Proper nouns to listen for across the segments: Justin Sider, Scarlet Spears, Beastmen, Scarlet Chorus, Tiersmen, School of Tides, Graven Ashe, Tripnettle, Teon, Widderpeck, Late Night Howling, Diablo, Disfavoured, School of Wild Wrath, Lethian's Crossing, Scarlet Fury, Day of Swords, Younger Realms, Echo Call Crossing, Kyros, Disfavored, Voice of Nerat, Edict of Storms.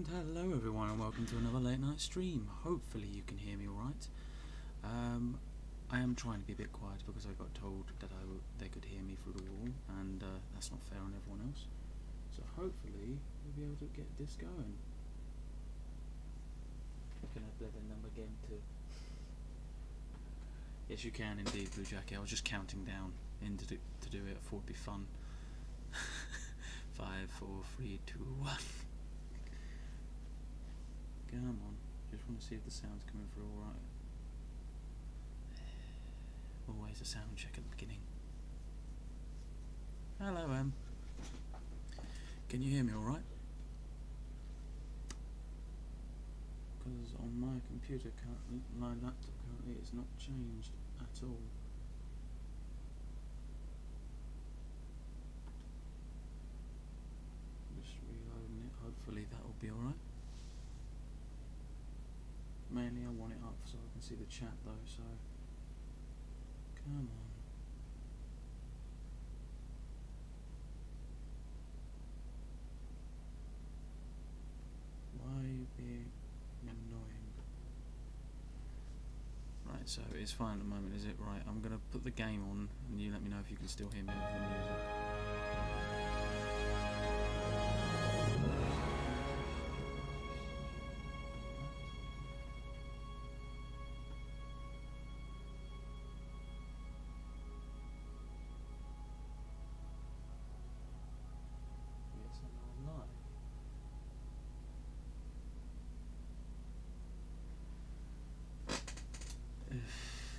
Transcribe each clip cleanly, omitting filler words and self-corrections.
And hello everyone, and welcome to another late night stream. Hopefully you can hear me alright. I am trying to be a bit quiet because I got told that they could hear me through the wall, and that's not fair on everyone else. So hopefully we'll be able to get this going. Can I play the number game too? Yes, you can indeed, Bluejackie. I was just counting down to do it. I thought it'd be fun. 5, 4, 3, 2, 1. Come on. Just want to see if the sound's coming through alright. Always a sound check at the beginning. Hello, Em. Can you hear me alright? Because on my computer currently, my laptop currently, it's not changed at all. Just reloading it, hopefully that'll be alright. Mainly I want it up so I can see the chat though, so come on. Why are you being annoying? Right, so it's fine at the moment, is it? Right, I'm gonna put the game on and you let me know if you can still hear me with the music.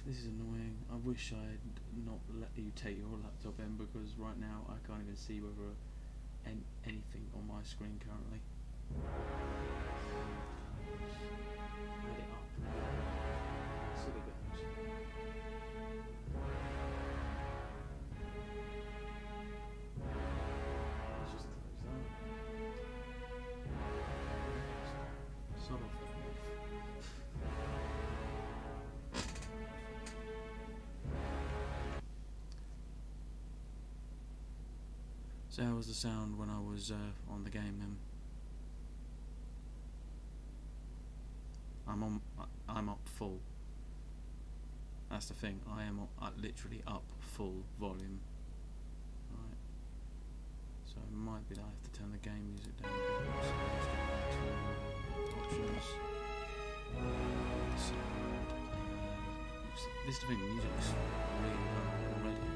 This is annoying. I wish I had not let you take your laptop in, because right now I can't even see whether anything on my screen currently. Let it up. See what goes. Let's just close that. Sort of. So how was the sound when I was on the game then? I'm up full. That's the thing. I am literally up full volume. Right. So it might be that I have to turn the game music down. Options. This is the thing. Music is really low already.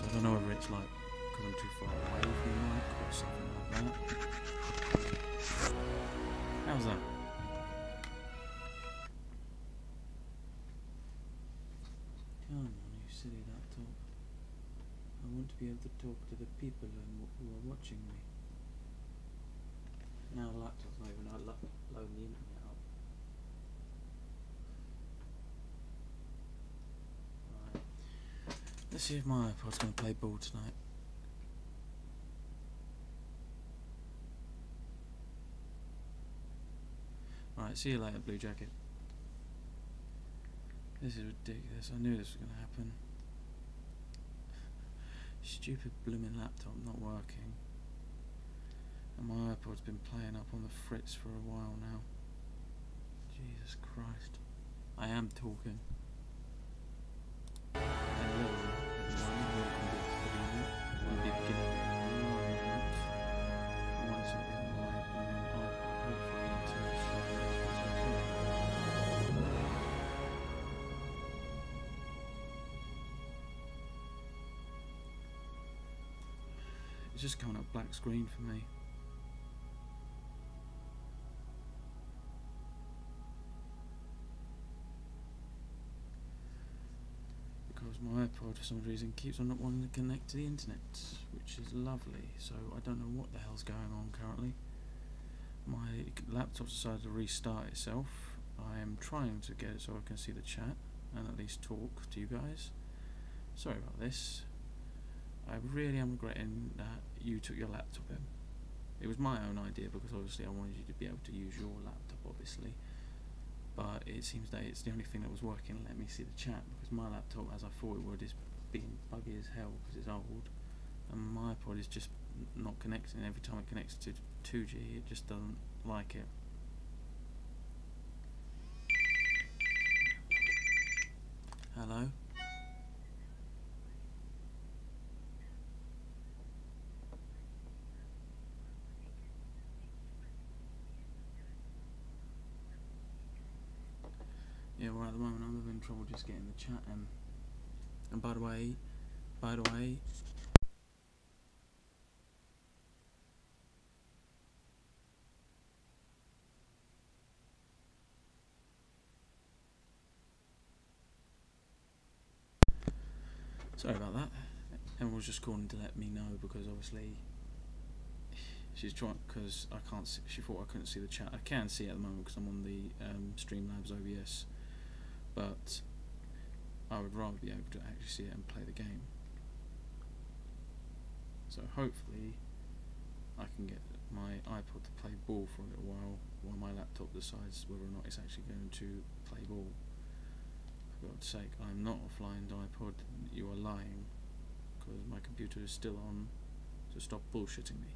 I don't know whether it's like because I'm too far away from the mic or something like that. How's that? Come on, you silly laptop. I want to be able to talk to the people who are watching me. Now the laptop's not even loading the internet. Let's see if my iPod's going to play ball tonight. Right, see you later, Bluejackie. This is ridiculous. I knew this was going to happen. Stupid blooming laptop not working. And my iPod's been playing up on the fritz for a while now. Jesus Christ. I am talking. It's just coming up black screen for me. Because my iPod for some reason keeps on not wanting to connect to the internet, which is lovely, so I don't know what the hell's going on currently. My laptop decided to restart itself. I am trying to get it so I can see the chat and at least talk to you guys. Sorry about this. I really am regretting that you took your laptop in. It was my own idea because obviously I wanted you to be able to use your laptop, obviously. But it seems that it's the only thing that was working. Let me see the chat, because my laptop, as I thought it would, is being buggy as hell because it's old, and my iPod is just not connecting. Every time it connects to 2G, it just doesn't like it. Hello? Yeah, well, at the moment I'm having trouble just getting the chat in. And by the way, sorry about that. Emerald's just calling to let me know because obviously she's trying, because I can't see, she thought I couldn't see the chat. I can see it at the moment because I'm on the Streamlabs OBS, but I would rather be able to actually see it and play the game. So hopefully I can get my iPod to play ball for a little while my laptop decides whether or not it's actually going to play ball. For God's sake, I'm not offline, iPod, you are lying, because my computer is still on, so stop bullshitting me.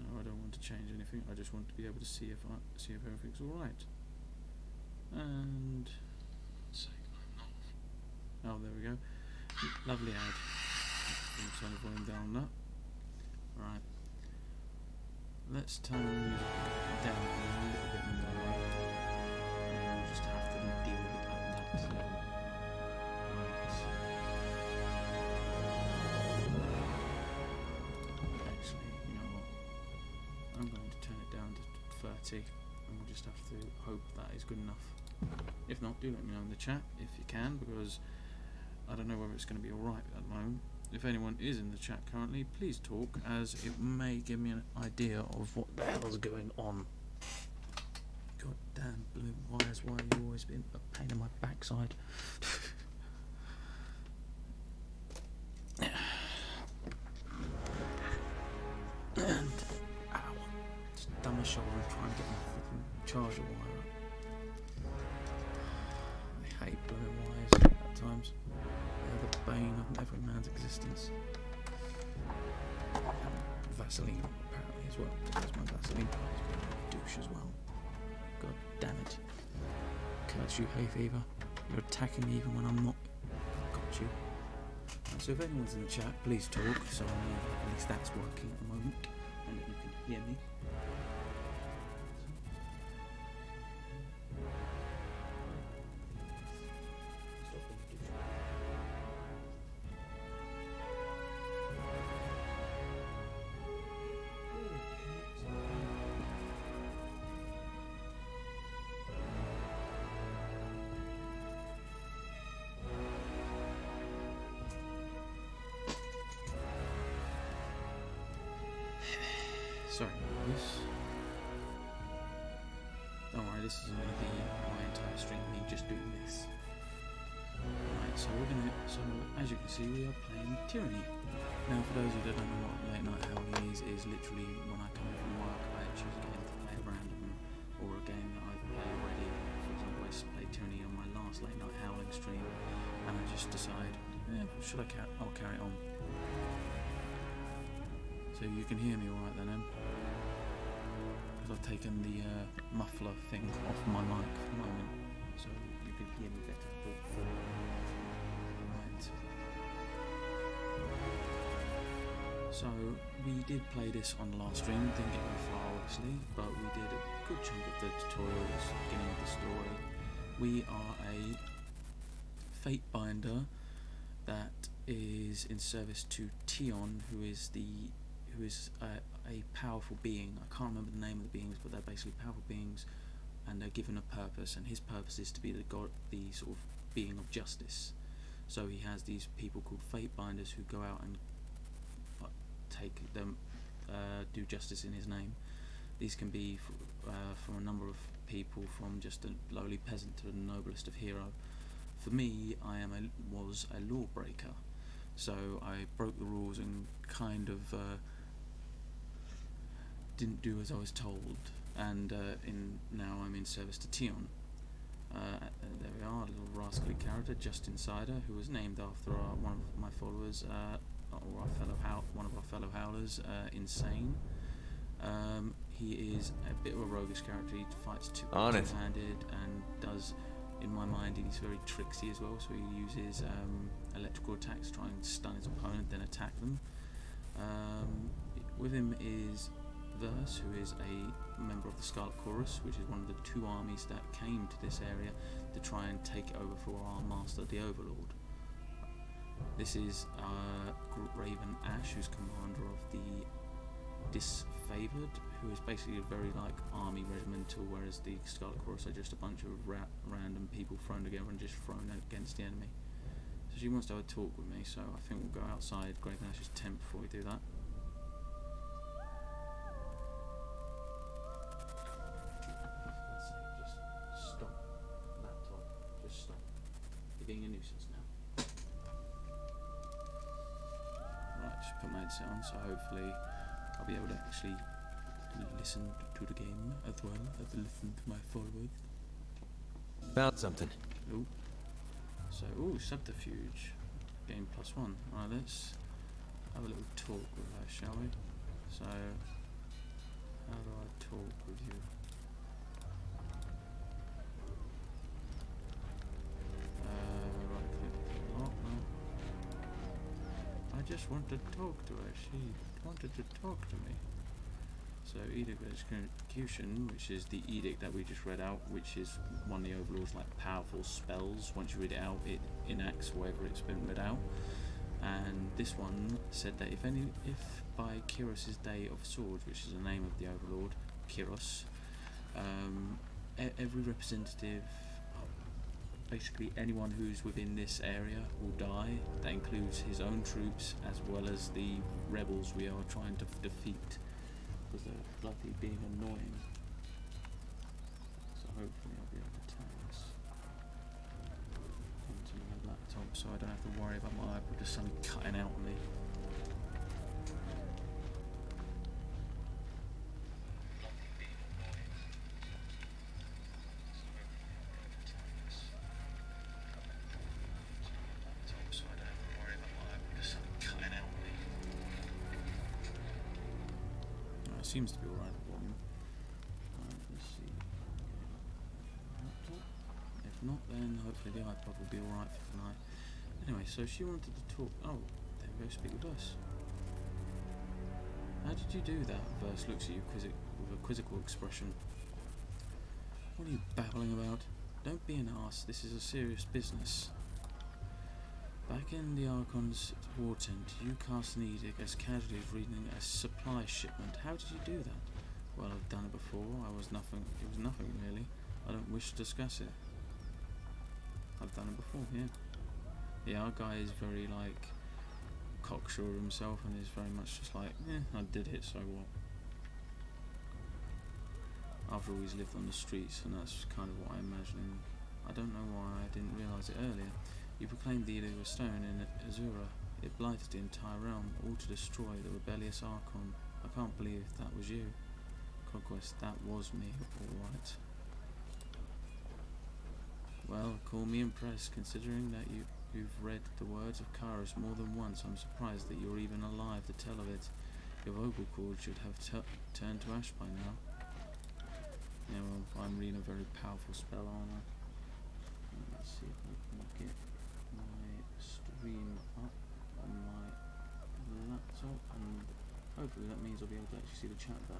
No, I don't want to change anything, I just want to be able to see if everything's alright. And oh, there we go. Lovely ad. I'm trying to volume down that. Right. Let's turn the music down a little bit more. And we'll just have to deal with it at that level. Right. Actually, you know what? I'm going to turn it down to 30. And we'll just have to hope that is good enough. If not, do let me know in the chat if you can, because I don't know whether it's going to be alright at the moment. If anyone is in the chat currently, please talk, as it may give me an idea of what the hell's going on. God damn blue wires, why have you always been a pain in my backside? And ow, it's dumb as shoulder trying to get my freaking charger wire up. I hate blue wires at times. They're the bane of every man's existence. Vaseline, apparently, as well. That's my Vaseline. Douche as well. God damn it. Curse you, hay fever. You're attacking me even when I'm not. Got you. Right, so if anyone's in the chat, please talk. So at least that's working at the moment, and you can hear me. Sorry about this. Don't worry, this isn't going to be my entire stream, me just doing this. Right, so we're going to, so as you can see, we are playing Tyranny. Now for those of you that don't know what Late Night Howling is literally when I come from work, I choose a game to play random, or a game that I play already. For example, I played Tyranny on my last Late Night Howling stream, and I just decide, yeah, should I I'll carry it on. So you can hear me alright then, because I've taken the muffler thing off my mic for the moment, so you can hear me better. Right. So we did play this on the last stream, didn't get very far obviously, but we did a good chunk of the tutorials, beginning of the story. We are a fate binder that is in service to Teon, who is the a powerful being. I can't remember the name of the beings, but they're basically powerful beings, and they're given a purpose, and his purpose is to be the god, the sort of being of justice. So he has these people called fate binders who go out and take them, do justice in his name. These can be from a number of people, from just a lowly peasant to the noblest of hero. For me, I am was a lawbreaker, so I broke the rules and kind of didn't do as I was told, and now I'm in service to Teon. There we are, a little rascally character, Just Insider, who was named after one of my followers, or our fellow one of our fellow howlers, insane. He is a bit of a roguish character. He fights two-handed and does, in my mind, he's very tricksy as well. So he uses electrical attacks, trying to stun his opponent, then attack them. With him is Verse, who is a member of the Scarlet Chorus, which is one of the two armies that came to this area to try and take over for our master, the Overlord. This is Graven Ashe, who's commander of the Disfavored, who is basically a very like army regimental, whereas the Scarlet Chorus are just a bunch of random people thrown together and just thrown against the enemy. So she wants to have a talk with me, so I think we'll go outside Graven Ashe's tent before we do that. That's it, just stop. Laptop, just stop. You're being a nuisance now. Right, just put my headset on, so hopefully I'll be able to actually listen to the game as well as listen to my forward. Found something. Ooh. So, ooh, subterfuge. Game +1. Alright, let's have a little talk with her, shall we? So, how do I talk with you? Right click lock. I just want to talk to her. She wanted to talk to me. So Edict of Execution, which is the edict that we just read out, which is one of the Overlord's like powerful spells. Once you read it out, it enacts whatever it's been read out. And this one said that if by Kyros' Day of Swords, which is the name of the Overlord, Kyros, every representative, basically anyone who's within this area, will die. That includes his own troops as well as the rebels we are trying to defeat. Because they're bloody being annoying. So hopefully I'll be able to turn this onto my laptop so I don't have to worry about my iPod just suddenly cutting out on me. Seems to be alright at the bottom. Let's see. If not, then hopefully the iPod will be alright for tonight. Anyway, so she wanted to talk. Oh, there we go, speak with us. How did you do that? Verse looks at you with a quizzical expression. What are you babbling about? Don't be an arse, this is a serious business. Back in the Archon's war tent, you cast an edict as casually as reading a supply shipment. How did you do that? Well, I've done it before. It was nothing really. I don't wish to discuss it. I've done it before, yeah. Yeah, our guy is very like cocksure of himself and is very much just like, I did it, so what? After all, he's lived on the streets, and that's kind of what I imagine. I don't know why I didn't realise it earlier. You proclaimed the Edict of Stone in Azura. It blighted the entire realm, all to destroy the rebellious Archon. I can't believe that was you. Conquest, that was me, alright. Well, call me impressed, considering that you've read the words of Kyros more than once. I'm surprised that you're even alive to tell of it. Your vocal cord should have turned to ash by now. Yeah, well, I'm reading a very powerful spell, aren't I? Let's see if I can get stream up on my laptop, and hopefully that means I'll be able to actually see the chat there.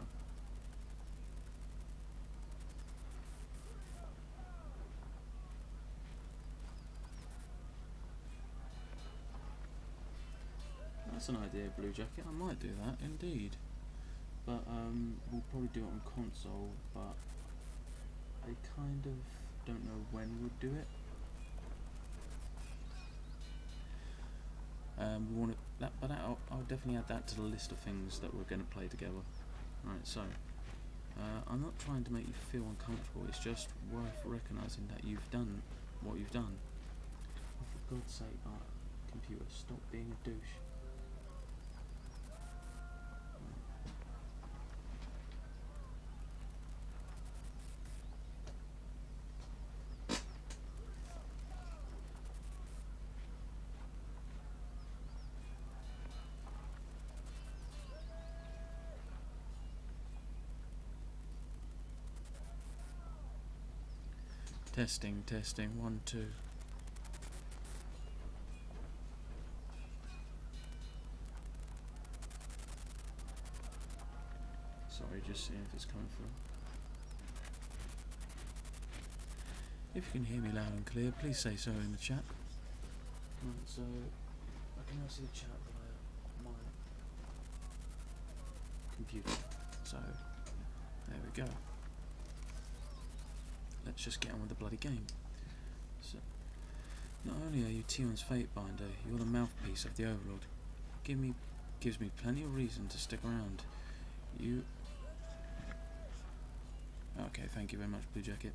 That's an idea, Bluejackie. I might do that indeed, but we'll probably do it on console, but I kind of don't know when we'll do it. We want that, but I'll definitely add that to the list of things that we're going to play together. Right, so I'm not trying to make you feel uncomfortable. It's just worth recognising that you've done what you've done. Oh, for God's sake, computer, stop being a douche. Testing, testing, 1, 2. Sorry, just seeing if it's coming through. If you can hear me loud and clear, please say so in the chat. Right, so I can now see the chat via my computer. So there we go. Let's just get on with the bloody game. So, not only are you Teon's Fatebinder, you're the mouthpiece of the Overlord. Gives me plenty of reason to stick around. You. Okay, thank you very much, Bluejacket.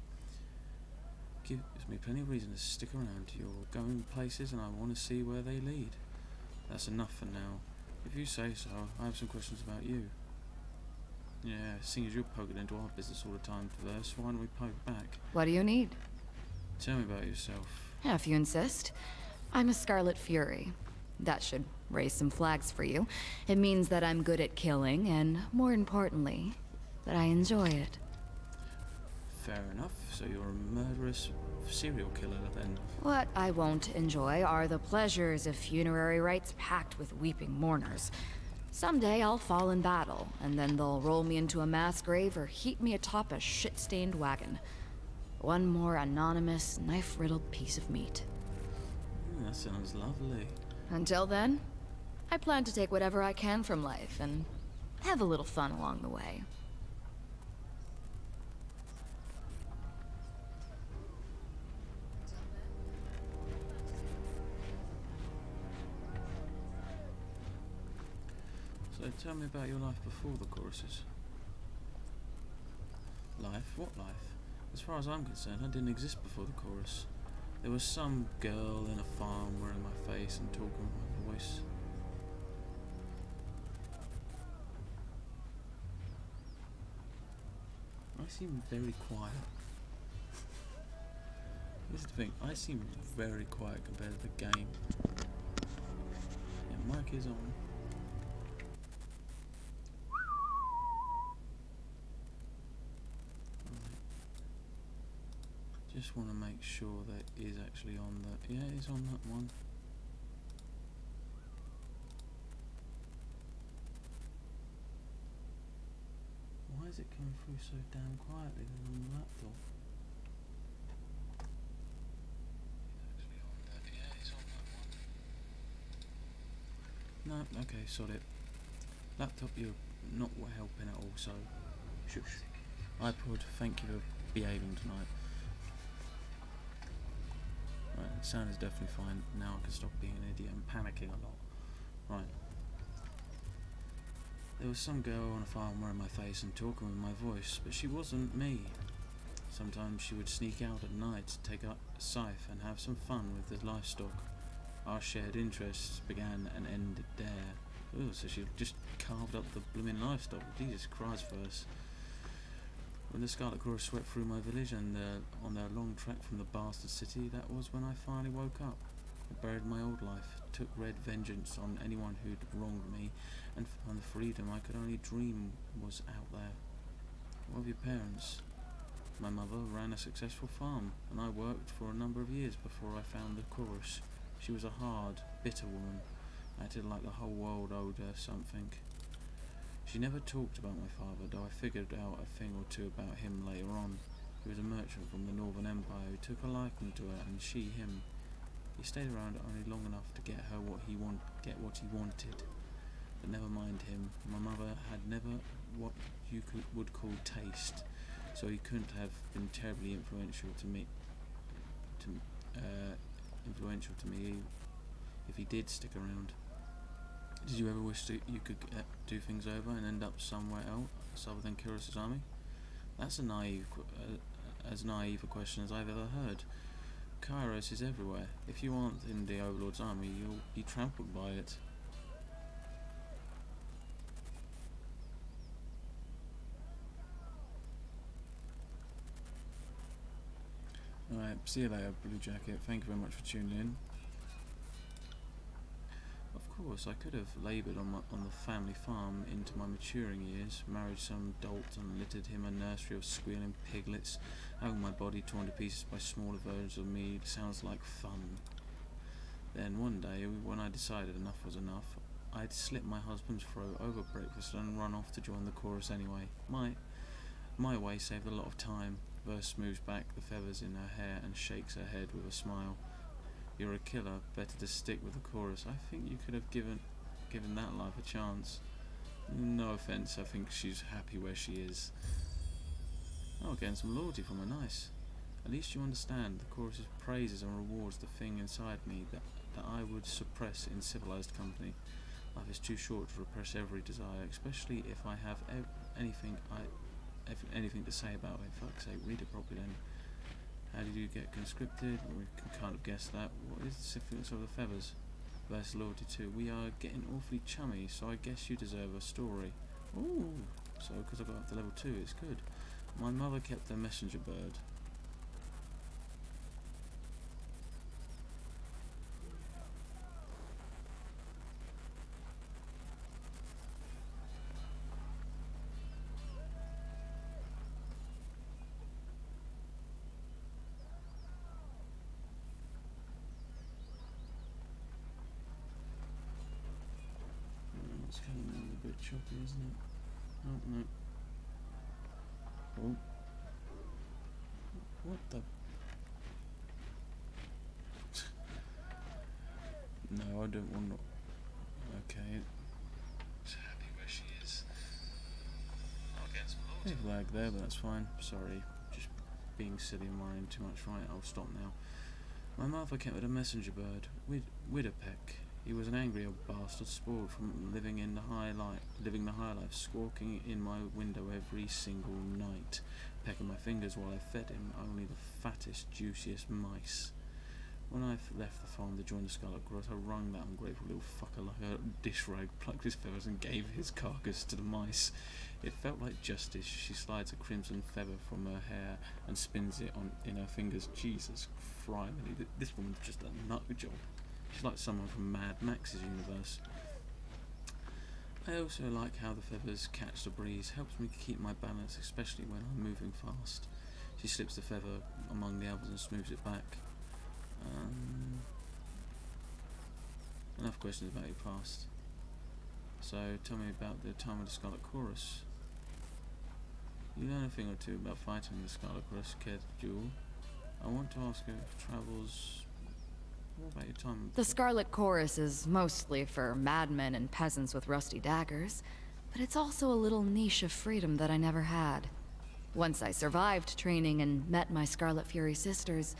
Gives me plenty of reason to stick around. You're going places, and I want to see where they lead. That's enough for now. If you say so, I have some questions about you. Yeah, seeing as you're poking into our business all the time, Verse, why don't we poke back? What do you need? Tell me about yourself. Yeah, if you insist. I'm a Scarlet Fury. That should raise some flags for you. It means that I'm good at killing, and more importantly, that I enjoy it. Fair enough. So you're a murderous serial killer, then? What I won't enjoy are the pleasures of funerary rites packed with weeping mourners. Someday I'll fall in battle, and then they'll roll me into a mass grave or heap me atop a shit-stained wagon. One more anonymous, knife-riddled piece of meat. That sounds lovely. Until then, I plan to take whatever I can from life and have a little fun along the way. So tell me about your life before the choruses. Life? What life? As far as I'm concerned, I didn't exist before the chorus. There was some girl in a farm wearing my face and talking with my voice. I seem very quiet. This is the thing, I seem very quiet compared to the game. Yeah, mic is on. Just want to make sure that is actually on that. Yeah, it's on that one. Why is it coming through so damn quietly then on the laptop? It's actually on that. Yeah, it's on that one. No, okay, sod it. Laptop, you're not helping at all. So, shush. iPod, thank you for behaving tonight. Right, sound is definitely fine. Now I can stop being an idiot and panicking a lot. Right. There was some girl on a farm wearing my face and talking with my voice, but she wasn't me. Sometimes she would sneak out at night to take up a scythe and have some fun with the livestock. Our shared interests began and ended there. Ooh, so she just carved up the blooming livestock. Jesus Christ, Verse. When the Scarlet Chorus swept through my village and on their long trek from the bastard city, that was when I finally woke up. I buried my old life, took red vengeance on anyone who'd wronged me, and found the freedom I could only dream was out there. What of your parents? My mother ran a successful farm, and I worked for a number of years before I found the chorus. She was a hard, bitter woman. I acted like the whole world owed her something. She never talked about my father, though I figured out a thing or two about him later on. He was a merchant from the Northern Empire who took a liking to her, and she him. He stayed around only long enough to get her what he wanted. But never mind him. My mother had never what you would call taste, so he couldn't have been terribly influential to me. If he did stick around. Did you ever wish you could do things over and end up somewhere else other than Kyros' army? That's a naive, as naive a question as I've ever heard. Kyros is everywhere. If you aren't in the Overlord's army, you'll be trampled by it. Alright, see you later, Bluejacket. Thank you very much for tuning in. choice. I could have laboured on the family farm into my maturing years, married some dolt and littered him a nursery of squealing piglets. Oh, my body torn to pieces by smaller versions of me sounds like fun. Then one day, when I decided enough was enough, I'd slit my husband's throat over breakfast and run off to join the chorus anyway. My way saved a lot of time. Verse moves back the feathers in her hair and shakes her head with a smile. You're a killer, better to stick with the chorus. I think you could have given that life a chance. No offence, I think she's happy where she is. Oh, getting some loyalty from her, nice. At least you understand, the chorus praises and rewards the thing inside me that I would suppress in civilised company. Life is too short to repress every desire, especially if I have anything to say about it. Fuck's sake, read it properly then. How did you get conscripted? We can kind of guess that. What is the significance of the feathers? Verse loyalty too. We are getting awfully chummy, so I guess you deserve a story. Ooh, so because I got up to level 2, it's good. My mother kept the messenger bird. Choppy, isn't it? Oh, no. Oh. What the? No, I don't want to. Okay. She's happy where she is. I'll get some loot. Big lag there, but that's fine. Sorry. Just being silly and worrying too much. Right, I'll stop now. My mother kept with a messenger bird, Widderpeck. He was an angry old bastard, spoiled from living the high life, squawking in my window every single night, pecking my fingers while I fed him only the fattest, juiciest mice. When I left the farm to join the Scarlet Chorus, I wrung that ungrateful little fucker like a dish rag, plucked his feathers and gave his carcass to the mice. It felt like justice. She slides a crimson feather from her hair and spins it in her fingers. Jesus Christ, this woman's just a nut job. She's like someone from Mad Max's universe. I also like how the feathers catch the breeze, helps me keep my balance, especially when I'm moving fast. She slips the feather among the others and smooths it back. Enough questions about your past. So tell me about the time of the Scarlet Chorus. You learn a thing or two about fighting the Scarlet Chorus, kid Jewel. I want to ask her if travels. What about your time? The Scarlet Chorus is mostly for madmen and peasants with rusty daggers, but it's also a little niche of freedom that I never had. Once I survived training and met my Scarlet Fury sisters,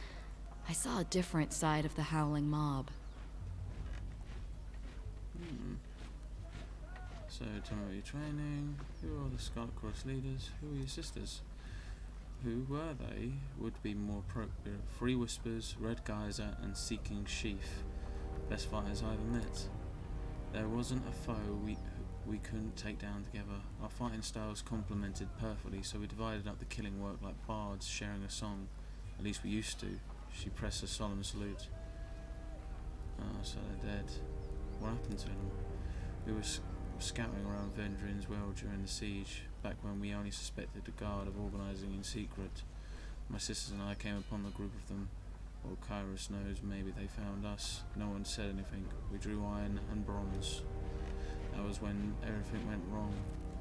I saw a different side of the howling mob. So tell me about your training. Who are the Scarlet Chorus leaders? Who are your sisters? Who were they? Would be more appropriate. Free Whispers, Red Geyser and Seeking Sheaf. Best fighters I ever met. There wasn't a foe we couldn't take down together. Our fighting styles complemented perfectly, so we divided up the killing work like bards sharing a song. At least we used to. She pressed a solemn salute. Ah, so they're dead. What happened to them? We were scouting around Vendrien's Well during the siege, back when we only suspected the guard of organising in secret. My sisters and I came upon the group of them. Well, Kyros knows, maybe they found us. No one said anything. We drew iron and bronze. That was when everything went wrong.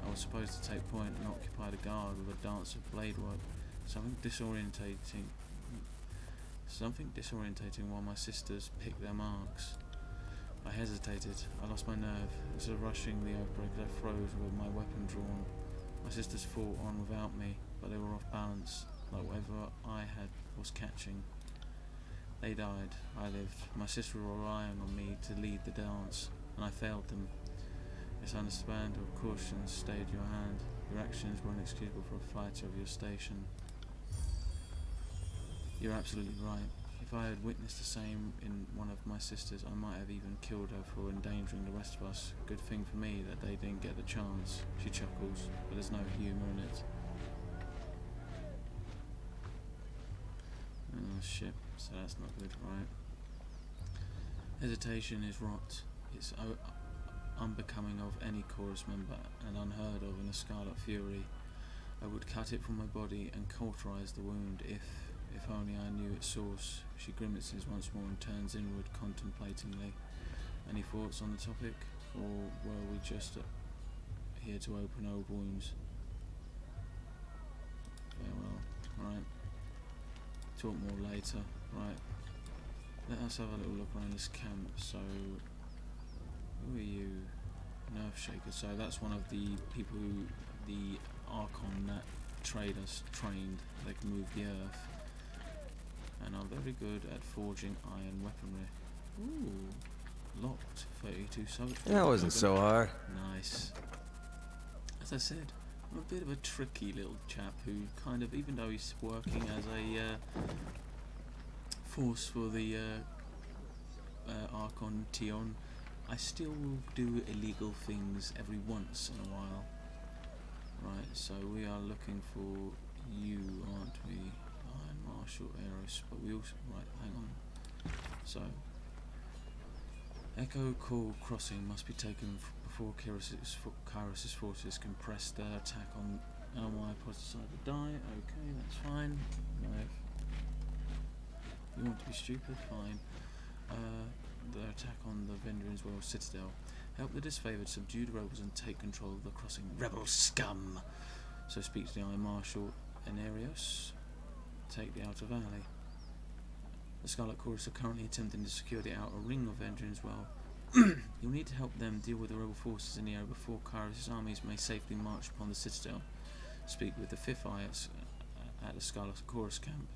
I was supposed to take point and occupy the guard with a dance of blade work. Something disorientating while my sisters picked their marks. I hesitated. I lost my nerve. Instead of rushing the outbreak, I froze with my weapon drawn. My sisters fought on without me, but they were off balance, like whatever I had was catching. They died. I lived. My sisters were relying on me to lead the dance, and I failed them. Misunderstanding or caution stayed your hand. Your actions were inexcusable for a fighter of your station. You're absolutely right. If I had witnessed the same in one of my sisters, I might have even killed her for endangering the rest of us. Good thing for me that they didn't get the chance. She chuckles, but there's no humour in it. Oh shit, so that's not good, right? Hesitation is rot. It's unbecoming of any chorus member and unheard of in the Scarlet Fury. I would cut it from my body and cauterize the wound if only I knew its source. She grimaces once more and turns inward contemplatingly. Any thoughts on the topic, or were we just here to open old wounds? Very well, right. Talk more later, right. Let us have a little look around this camp. So, who are you? Nerfshaker. So that's one of the people who the Archon that traders trained. They can move the earth and are very good at forging iron weaponry. Ooh, locked 32 subjects. That wasn't so hard. Nice. As I said, I'm a bit of a tricky little chap who kind of, even though he's working as a force for the Archon Teon, I still do illegal things every once in a while. Right, so we are looking for you, aren't we? Iron Marshal Anerios, but we also, right, hang on. So, Echo Call Crossing must be taken before Kyros' forces can press their attack on my positive side of the die. Okay, that's fine. No. You want to be stupid? Fine. The attack on the Vendrien's Well Citadel. Help the disfavored, subdue the rebels, and take control of the crossing. Rebel scum! So speaks the Iron Marshal Anerios. Take the outer valley. The Scarlet Chorus are currently attempting to secure the outer ring of Vendrien's Well. You'll need to help them deal with the rebel forces in the area before Kyros' armies may safely march upon the Citadel. Speak with the Fifth Eye at the Scarlet Chorus camp.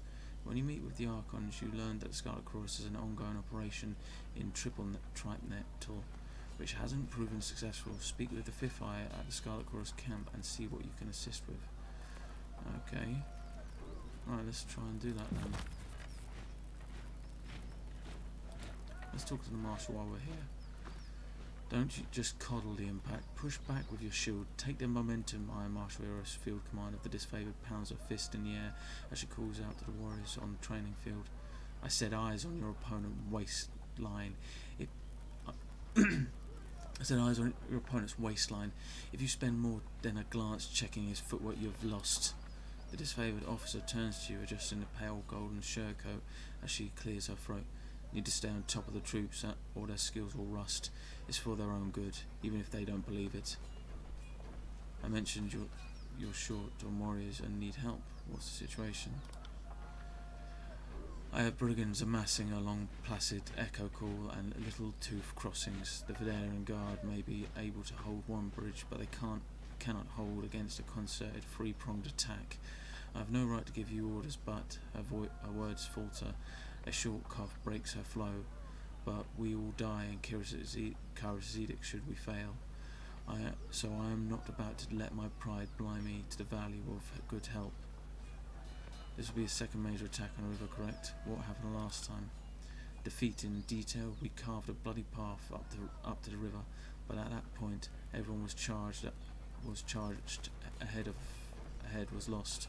When you meet with the Archons, you learn that the Scarlet Chorus is an ongoing operation in Tripnettle, which hasn't proven successful. Speak with the Fifth Eye at the Scarlet Chorus camp and see what you can assist with. Okay. Right, let's try and do that then. Let's talk to the Marshal while we're here. Don't you just coddle the impact. Push back with your shield. Take the momentum, Iron Marshal Anerios, field command of the disfavored, pounds a fist in the air as she calls out to the warriors on the training field. I set eyes on your opponent's waistline. I said eyes on your opponent's waistline. If you spend more than a glance checking his footwork, you've lost. The disfavored officer turns to you, adjusting the pale golden shirtcoat as she clears her throat. Need to stay on top of the troops, or their skills will rust. It's for their own good, even if they don't believe it. I mentioned you're short on warriors and need help. What's the situation? I have brigands amassing along placid Echo Call and Little Tooth crossings. The Vendrian Guard may be able to hold one bridge, but they cannot hold against a concerted three-pronged attack. I have no right to give you orders, but her words falter. A short cough breaks her flow, but we all die in Kyros' edict should we fail. So I am not about to let my pride blind me to the value of good help. This will be a second major attack on River, correct? What happened last time? Defeat in detail, we carved a bloody path up to the river, but at that point, everyone was charged ahead was lost.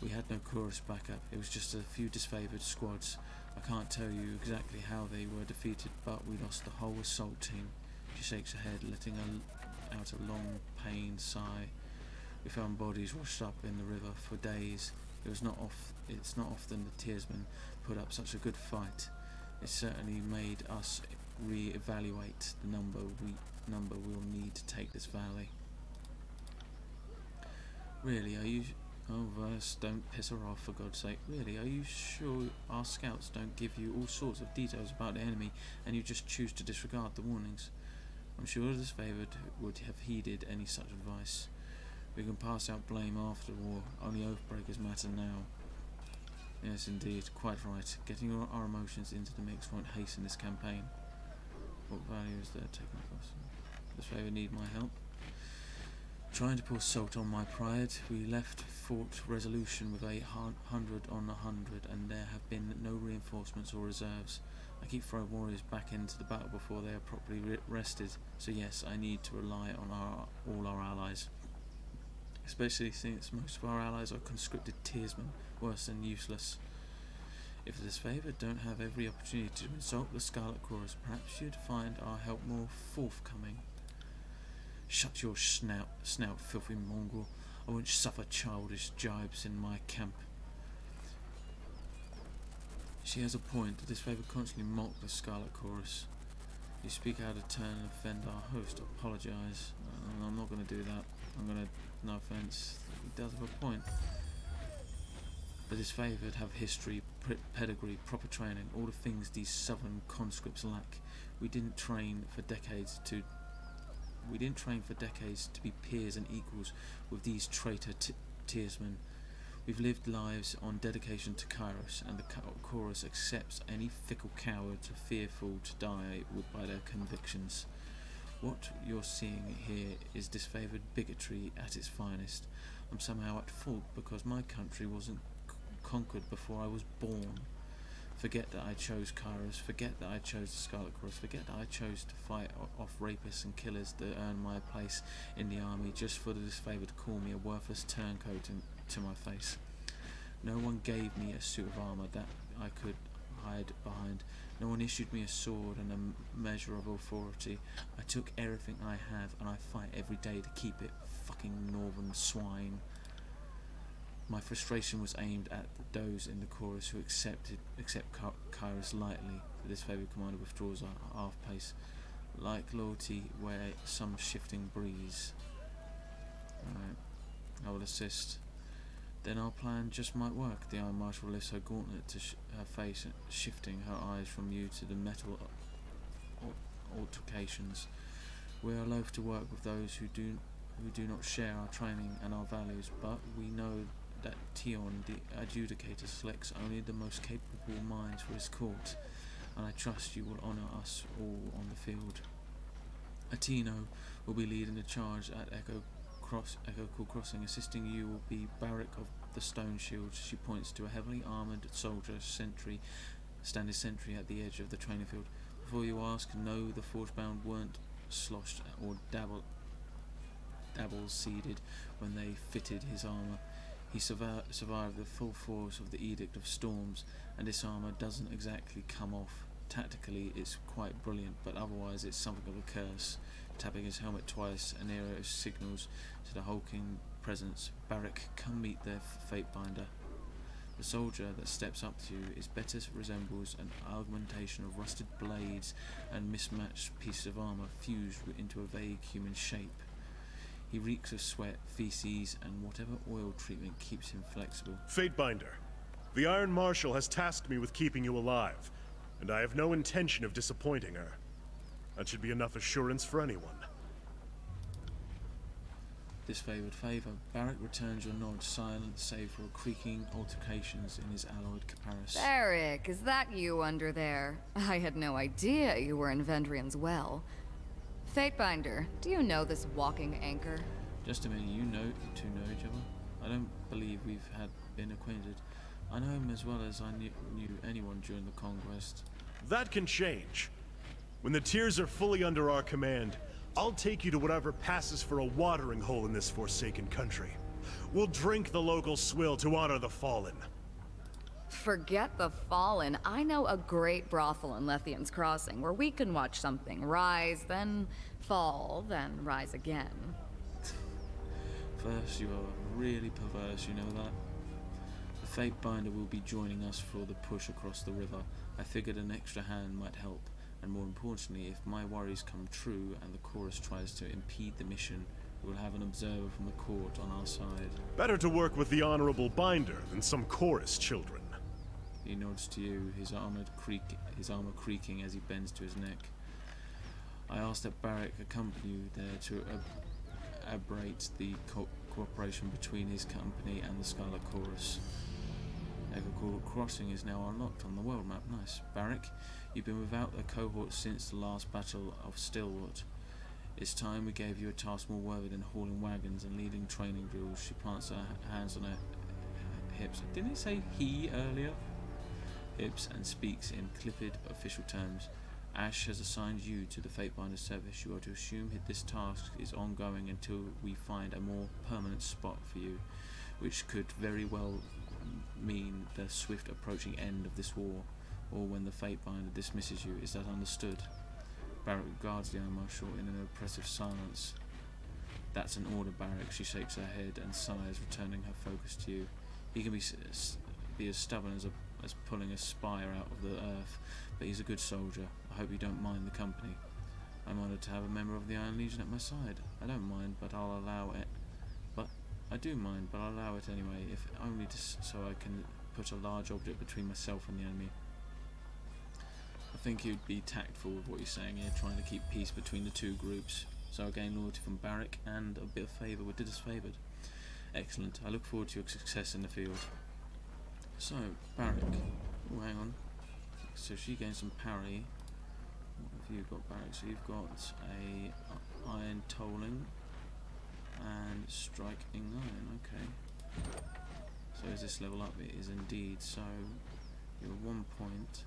We had no chorus backup, it was just a few disfavored squads. I can't tell you exactly how they were defeated, but we lost the whole assault team. She shakes her head, letting out a long, pained sigh. We found bodies washed up in the river for days. It's not often the Tiersmen put up such a good fight. It certainly made us re-evaluate the number we'll need to take this valley. Really, are you... Oh, Verse, don't piss her off, for God's sake. Really, are you sure our scouts don't give you all sorts of details about the enemy and you just choose to disregard the warnings? I'm sure the disfavored would have heeded any such advice. We can pass out blame after the war. Only oathbreakers matter now. Yes, indeed, quite right. Getting our emotions into the mix won't hasten this campaign. What value is there taken from us? The disfavored need my help. Trying to pour salt on my pride, we left Fort Resolution with 800 on 100, and there have been no reinforcements or reserves. I keep throwing warriors back into the battle before they are properly rested, so yes, I need to rely on all our allies. Especially since most of our allies are conscripted Tiersmen, worse than useless. If the disfavored don't have every opportunity to insult the Scarlet Chorus, perhaps you'd find our help more forthcoming. Shut your snout, filthy mongrel. I won't suffer childish jibes in my camp. She has a point. The disfavored constantly mock the Scarlet Chorus. You speak out of turn and offend our host. Apologise. I'm not going to do that. No offence. He does have a point. The disfavored have history, pedigree, proper training, all the things these southern conscripts lack. We didn't train for decades to be peers and equals with these traitor Tiersmen. We've lived lives on dedication to Kyros, and the Chorus accepts any fickle coward too fearful to die by their convictions. What you're seeing here is disfavoured bigotry at its finest. I'm somehow at fault because my country wasn't conquered before I was born. Forget that I chose Kyros, forget that I chose the Scarlet Cross, forget that I chose to fight off rapists and killers that earned my place in the army just for the disfavoured to call me a worthless turncoat to my face. No one gave me a suit of armour that I could hide behind. No one issued me a sword and a measure of authority. I took everything I have and I fight every day to keep it, fucking northern swine. My frustration was aimed at those in the chorus who accept Kyros lightly. The disfavored commander withdraws at half pace, like loyalty where some shifting breeze. Alright, I will assist. Then our plan just might work. The Iron Marshal lifts her gauntlet to her face, shifting her eyes from you to the metal altercations. We are loath to work with those who do not share our training and our values, but we know that Teon, the adjudicator, selects only the most capable minds for his court, and I trust you will honour us all on the field. Atino will be leading the charge at Echo Call Crossing. Assisting you will be Barik of the Stone Shield. She points to a heavily armoured soldier standing sentry at the edge of the training field. Before you ask, no, the Forgebound weren't sloshed or dabble-seeded when they fitted his armour. He survived the full force of the Edict of Storms, and this armour doesn't exactly come off. Tactically, it's quite brilliant, but otherwise it's something of a curse. Tapping his helmet twice, Anerios signals to the hulking presence. Barik, come meet their fatebinder. The soldier that steps up to you is better resembles an augmentation of rusted blades and mismatched pieces of armour fused into a vague human shape. He reeks of sweat, feces, and whatever oil treatment keeps him flexible. Fatebinder, the Iron Marshal has tasked me with keeping you alive, and I have no intention of disappointing her. That should be enough assurance for anyone. Disfavored favor. Barik returns your nod, silent save for creaking altercations in his alloyed caparison. Barik, is that you under there? I had no idea you were in Vendrien's Well. Fatebinder, do you know this walking anchor? Just a minute, you two know each other? I don't believe we've been acquainted. I know him as well as I knew anyone during the conquest. That can change. When the Tiers are fully under our command, I'll take you to whatever passes for a watering hole in this forsaken country. We'll drink the local swill to honor the fallen. Forget the fallen. I know a great brothel in Lethian's Crossing where we can watch something rise, then fall, then rise again. First, you are really perverse, you know that? The Fatebinder will be joining us for the push across the river. I figured an extra hand might help. And more importantly, if my worries come true and the Chorus tries to impede the mission, we will have an observer from the court on our side. Better to work with the Honorable Binder than some Chorus children. He nods to you, his armor creaking as he bends to his neck. I asked that Barik accompany you there to abrogate the cooperation between his company and the Scarlet Chorus. Echo Call Crossing is now unlocked on the world map. Nice. Barik, you've been without a cohort since the last battle of Stillwood. It's time we gave you a task more worthy than hauling wagons and leading training drills. She plants her hands on her hips. Didn't it say he earlier? Hips, and speaks in clipped official terms. Ashe has assigned you to the Fatebinder's service. You are to assume that this task is ongoing until we find a more permanent spot for you, which could very well mean the swift approaching end of this war, or when the Fatebinder dismisses you. Is that understood? Barik regards the Iron Marshal in an oppressive silence. That's an order, Barik. She shakes her head and sighs, returning her focus to you. He can be as stubborn as pulling a spire out of the earth, but he's a good soldier. I hope you don't mind the company. I'm honoured to have a member of the Iron Legion at my side. I don't mind, but I'll allow it. But I do mind, but I'll allow it anyway, if only to so I can put a large object between myself and the enemy. I think you'd be tactful with what you're saying here, trying to keep peace between the two groups. So I gain loyalty from Barik and a bit of favour with the Disfavored. Excellent. I look forward to your success in the field. So, Barik. Oh, hang on. So she gains some parry. What have you got, Barik? So you've got a Iron Tolling and Striking Iron. Okay. So is this level up? It is indeed. So you're 1 point.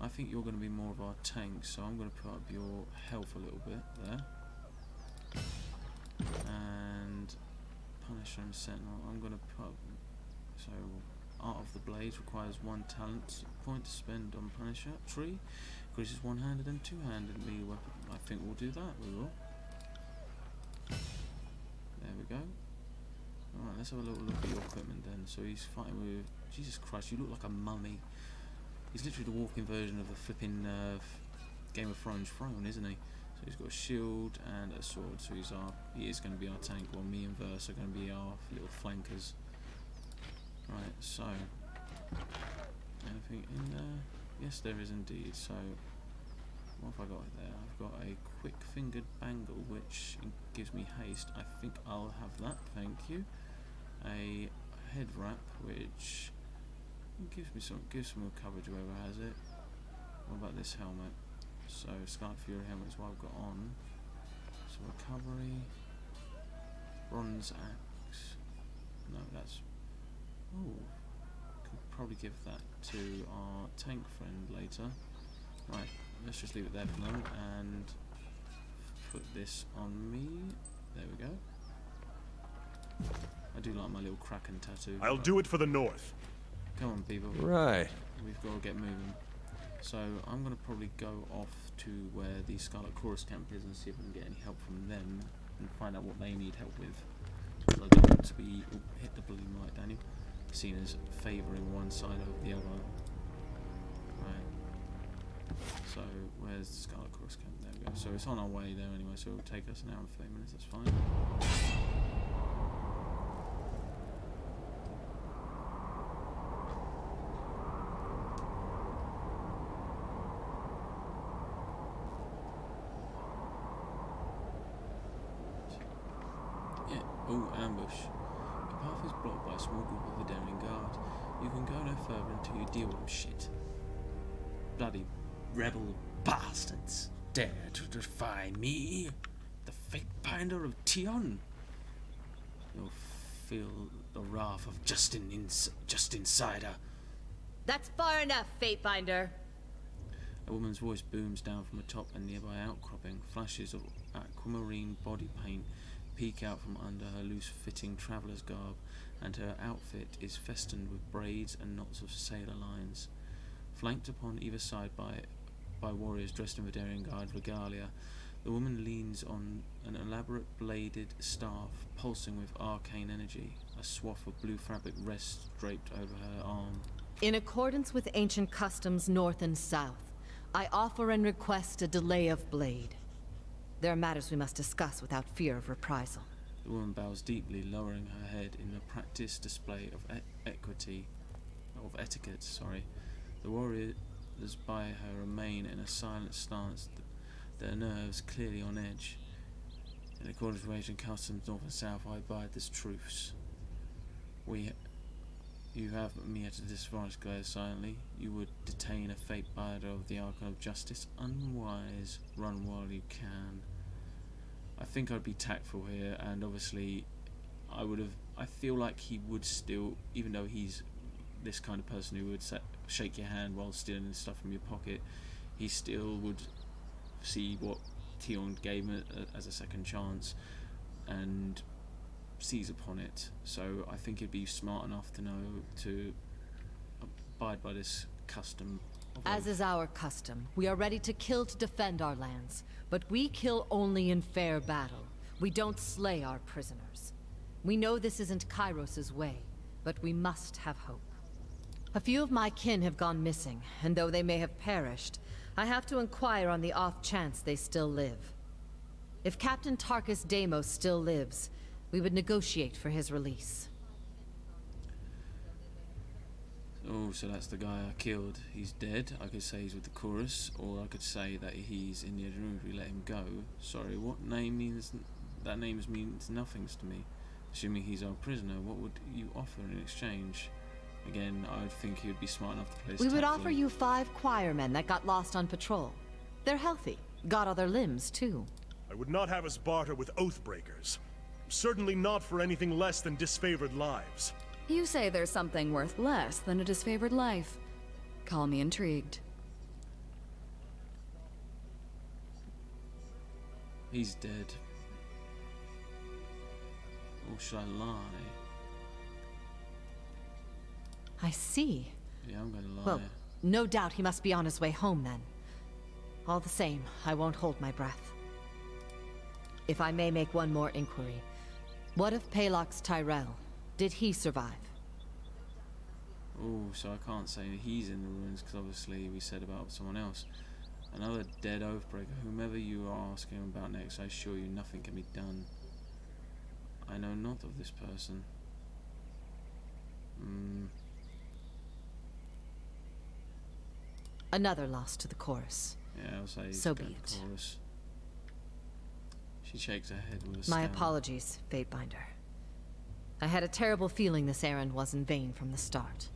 I think you're going to be more of our tank, so I'm going to put up your health a little bit there. And Punisher and Sentinel, I'm going to put up, so Art of the Blades requires 1 talent point to spend on Punisher. 3 increases 1-handed and 2-handed melee weapon. I think we'll do that, we will. There we go. Alright, let's have a little look at your equipment then. So he's fighting with, Jesus Christ, you look like a mummy. He's literally the walking version of a flipping Game of Thrones throne, isn't he? So he's got a shield and a sword, so he's he is going to be our tank, while me and Verse are going to be our little flankers. Right, so, anything in there? Yes, there is indeed. So, what have I got there? I've got a quick-fingered bangle, which gives me haste. I think I'll have that, thank you. A head wrap, which gives some coverage whoever has it. What about this helmet? So Scarlet Fury helmet is what I've got on. So recovery, bronze axe. No, that's. Oh, could probably give that to our tank friend later. Right, let's just leave it there for now and put this on me. There we go. I do like my little Kraken tattoo. I'll do it for the North. Come on, people. Right. We've got to get moving. So I'm going to probably go off to where the Scarlet Chorus camp is and see if we can get any help from them and find out what they need help with. Because I don't want to be hit the blue light, Daniel. Seen as favouring one side over the other. Right. So where's the Scarlet Chorus camp? There we go. So it's on our way there anyway. So it'll take us 1 hour and 30 minutes. That's fine. Me, the fate binder of Teon. You'll feel the wrath of just insider. That's far enough, fate binder. A woman's voice booms down from atop a nearby outcropping. Flashes of aquamarine body paint peek out from under her loose-fitting traveller's garb, and her outfit is festooned with braids and knots of sailor lines, flanked upon either side by warriors dressed in Vendrian Guard regalia. The woman leans on an elaborate bladed staff, pulsing with arcane energy. A swath of blue fabric rests draped over her arm. In accordance with ancient customs north and south, I offer and request a delay of blade. There are matters we must discuss without fear of reprisal. The woman bows deeply, lowering her head in a practiced display of etiquette. Sorry, the warriors by her remain in a silent stance, their nerves clearly on edge. In accordance with ancient customs north and south, I abide this truce. You have me at a disadvantage, glares silently. You would detain a fate binder of the Archon of Justice. Unwise, run while you can. I think I'd be tactful here, and obviously I feel like he would still, even though he's this kind of person who would shake your hand while stealing stuff from your pocket, he still would see what Teon gave him as a second chance and seize upon it. So I think he'd be smart enough to know to abide by this custom. As is our custom, we are ready to kill to defend our lands, but we kill only in fair battle. We don't slay our prisoners. We know this isn't Kyros's way, but we must have hope. A few of my kin have gone missing, and though they may have perished, I have to inquire on the off chance they still live. If Captain Tarkis Demos still lives, we would negotiate for his release. Oh, so that's the guy I killed. He's dead. I could say he's with the chorus, or I could say that he's in the other room if we let him go. Sorry, what name means... that name means nothing to me. Assuming he's our prisoner, what would you offer in exchange? Again, I think he would be smart enough to place... We would offer you 5 choirmen that got lost on patrol. They're healthy. Got other limbs, too. I would not have us barter with oathbreakers. Certainly not for anything less than disfavored lives. You say there's something worth less than a disfavored life. Call me intrigued. He's dead. Or should I lie? I see. Yeah, I'm gonna lie. Well, no doubt he must be on his way home then. All the same, I won't hold my breath. If I may make one more inquiry, what of Palox Tyrell? Did he survive? Oh, so I can't say he's in the ruins because obviously we said about someone else. Another dead oathbreaker. Whomever you are asking about next, I assure you nothing can be done. I know not of this person. Another loss to the chorus. Yeah, I'll say so be it. Chorus. She shakes her head with a scowl. My apologies, Fatebinder. I had a terrible feeling this errand was in vain from the start.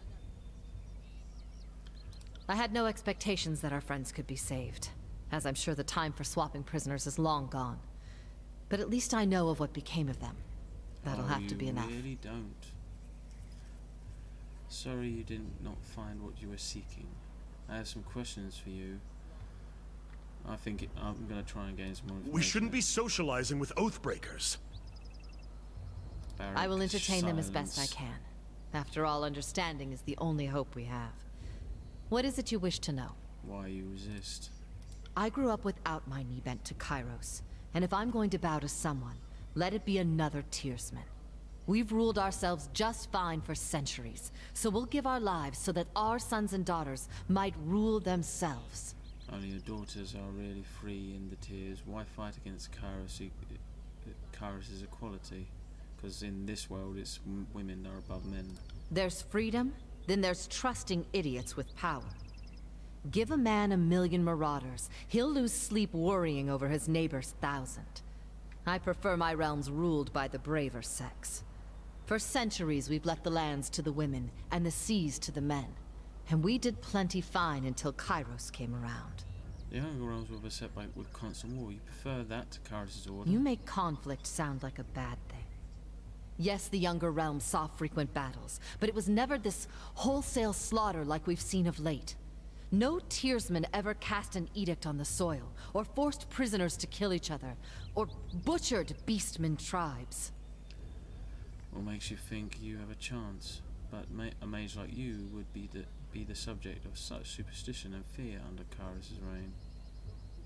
I had no expectations that our friends could be saved, as I'm sure the time for swapping prisoners is long gone. But at least I know of what became of them. That'll have to be enough. You really don't. Sorry you didn't not find what you were seeking. I have some questions for you. I think I'm going to try and gain some more information. We shouldn't be socializing with oathbreakers. Barik, I will entertain them as best I can. After all, understanding is the only hope we have. What is it you wish to know? Why you resist? I grew up without my knee bent to Kyros, and if I'm going to bow to someone, let it be another Tiersman. We've ruled ourselves just fine for centuries, so we'll give our lives so that our sons and daughters might rule themselves. Only your daughters are really free in the Tiers. Why fight against Kyros' equality? Because in this world, it's women that are above men. There's freedom, then there's trusting idiots with power. Give a man 1,000,000 marauders, he'll lose sleep worrying over his neighbor's 1,000. I prefer my realms ruled by the braver sex. For centuries, we've left the lands to the women and the seas to the men. And we did plenty fine until Kyros came around. The Younger Realms were beset by with constant war. You prefer that to Kyros' order? You make conflict sound like a bad thing. Yes, the Younger Realms saw frequent battles, but it was never this wholesale slaughter like we've seen of late. No Tiersman ever cast an edict on the soil, or forced prisoners to kill each other, or butchered beastmen tribes. What makes you think you have a chance? But a mage like you would be the subject of such superstition and fear under Kyros' reign.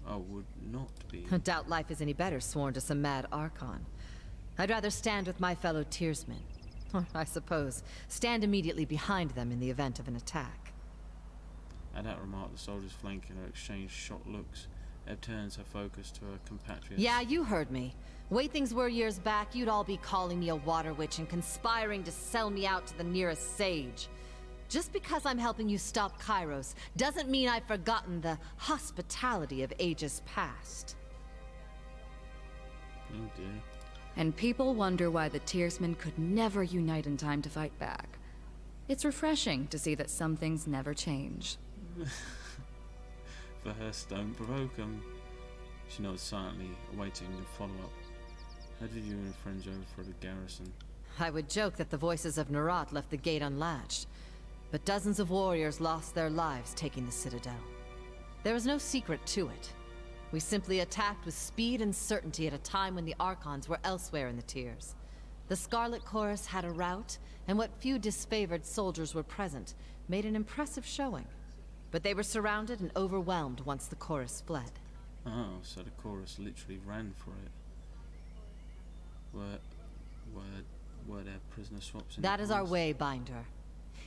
I would not be. I doubt life is any better sworn to some mad Archon. I'd rather stand with my fellow Tiersmen, or I suppose, stand immediately behind them in the event of an attack. At that remark, the soldiers flanking her exchange shot looks. Eb turns her focus to her compatriots. Yeah, you heard me. Way things were years back, you'd all be calling me a water witch and conspiring to sell me out to the nearest sage. Just because I'm helping you stop Kyros doesn't mean I've forgotten the hospitality of ages past. Oh dear. And people wonder why the Tiersmen could never unite in time to fight back. It's refreshing to see that some things never change. For her, don't provoke them. She nods silently, awaiting the follow-up. How did you and your friends overthrow the garrison? I would joke that the voices of Nerat left the gate unlatched, but dozens of warriors lost their lives taking the citadel. There was no secret to it. We simply attacked with speed and certainty at a time when the Archons were elsewhere in the Tiers. The Scarlet Chorus had a rout, and what few disfavored soldiers were present made an impressive showing. But they were surrounded and overwhelmed once the Chorus fled. Oh, so the Chorus literally ran for it. Were there prisoner swaps in the past? That is our way, Binder.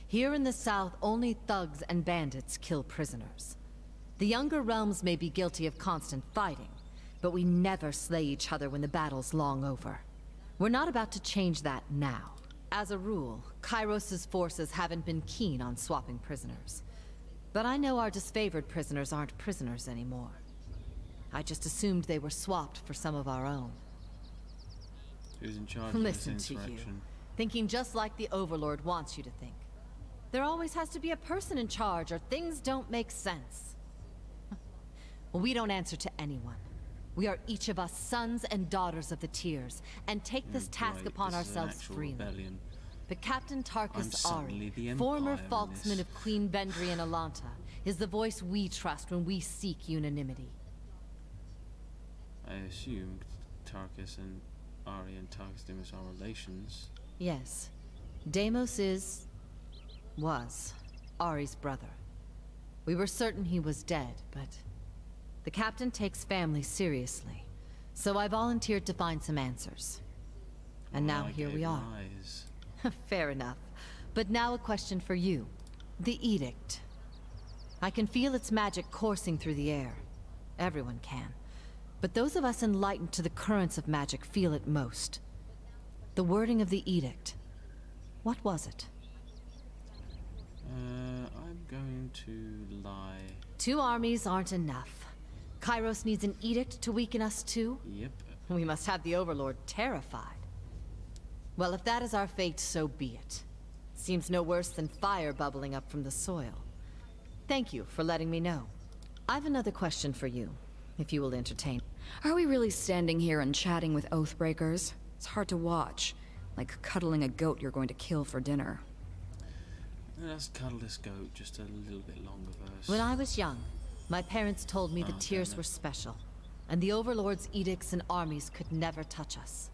Here in the south, only thugs and bandits kill prisoners. The Younger Realms may be guilty of constant fighting, but we never slay each other when the battle's long over. We're not about to change that now. As a rule, Kyros's forces haven't been keen on swapping prisoners. But I know our disfavored prisoners aren't prisoners anymore. I just assumed they were swapped for some of our own. Who's in charge of this insurrection? Listen to you, thinking just like the Overlord wants you to think. There always has to be a person in charge or things don't make sense. Well, we don't answer to anyone. We are each of us sons and daughters of the Tiers, and take this task upon ourselves freely. Rebellion. But Captain Tarkis Ari, former Falksman of Queen Vendrian Alanta, is the voice we trust when we seek unanimity. I assumed Tarkis and Ari and Tarkis Demos are relations. Yes. Demos was Ari's brother. We were certain he was dead, but the captain takes family seriously, so I volunteered to find some answers. And now here we are. Fair enough. But now a question for you. The Edict. I can feel its magic coursing through the air. Everyone can. But those of us enlightened to the currents of magic feel it most. The wording of the Edict. What was it? I'm going to lie. Two armies aren't enough. Kyros needs an edict to weaken us too? Yep. We must have the Overlord terrified. Well, if that is our fate, so be it. Seems no worse than fire bubbling up from the soil. Thank you for letting me know. I've another question for you, if you will entertain. Are we really standing here and chatting with Oathbreakers? It's hard to watch. Like cuddling a goat you're going to kill for dinner. Let's cuddle this goat just a little bit longer, Verse. When I was young, my parents told me the Tiers were special, and the Overlord's edicts and armies could never touch us.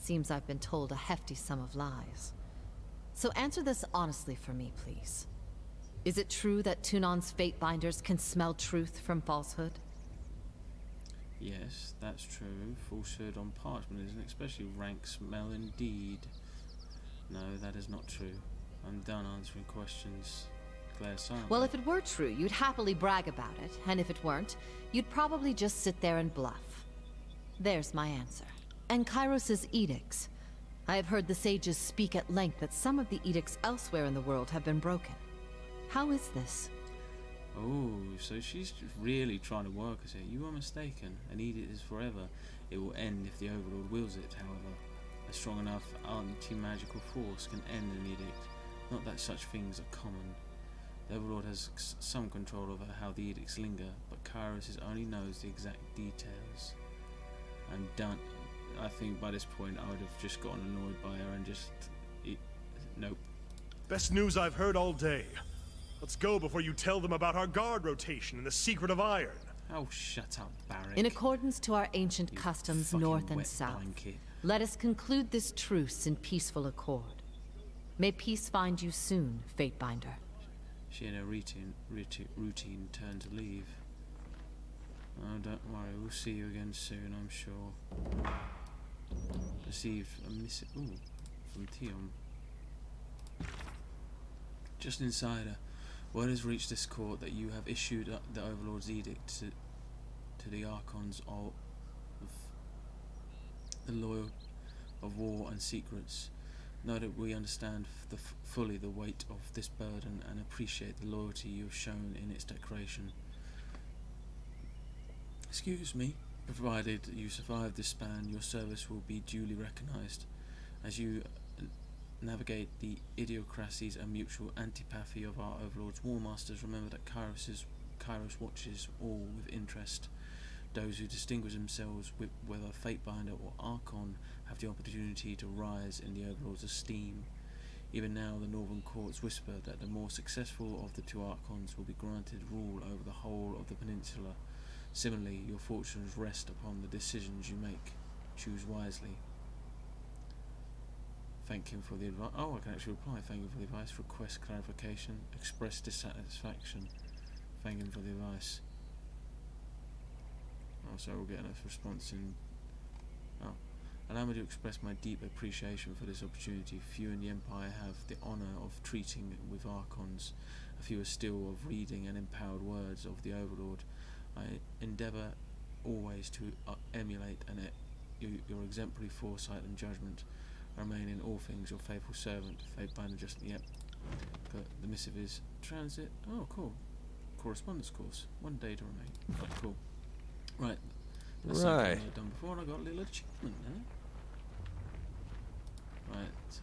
Seems I've been told a hefty sum of lies. So answer this honestly for me, please. Is it true that Tunon's fate binders can smell truth from falsehood? Yes, that's true. Falsehood on parchment is an especially rank smell indeed. No, that is not true. I'm done answering questions. Well, if it were true, you'd happily brag about it, and if it weren't, you'd probably just sit there and bluff. There's my answer. And Kyros's edicts. I have heard the sages speak at length that some of the edicts elsewhere in the world have been broken. How is this? Oh, so she's really trying to work us here. You are mistaken. An edict is forever. It will end if the Overlord wills it, however. A strong enough anti-magical force can end an edict. Not that such things are common. The Overlord has some control over how the edicts linger, but Kyros only knows the exact details. And I think by this point I would have just gotten annoyed by her and just... nope. Best news I've heard all day. Let's go before you tell them about our guard rotation and the secret of iron. Oh, shut up, Barik. In accordance to our ancient customs north and south, let us conclude this truce in peaceful accord. May peace find you soon, Fatebinder. She and her routine turned to leave. Oh, don't worry, we'll see you again soon, I'm sure. Received a missive from Teon. Just an insider. Word has reached this court that you have issued the Overlord's edict to the Archons of the Loyal of War and Secrets. Now that we understand fully the weight of this burden and appreciate the loyalty you have shown in its decoration. Excuse me, provided you survive this span, your service will be duly recognised. As you navigate the idiocracies and mutual antipathy of our Overlord's Warmasters, remember that Kyros watches all with interest. Those who distinguish themselves, whether Fatebinder or Archon, have the opportunity to rise in the Overlord's esteem. Even now, the Northern Courts whisper that the more successful of the two Archons will be granted rule over the whole of the peninsula. Similarly, your fortunes rest upon the decisions you make. Choose wisely. Thank him for the advice. Oh, I can actually reply. Thank him for the advice. Request clarification. Express dissatisfaction. Thank him for the advice. Also, we'll get a response in... Allow me to express my deep appreciation for this opportunity. Few in the Empire have the honour of treating with Archons, fewer still of reading and empowered words of the Overlord. I endeavour always to emulate your exemplary foresight and judgment. I remain in all things your faithful servant, Fate Binder Justly. Yep. But the missive is transit. Oh, cool. Correspondence course. 1 day to remain. Right, cool. Right. That's something I've done before, and I got a little achievement now. Right.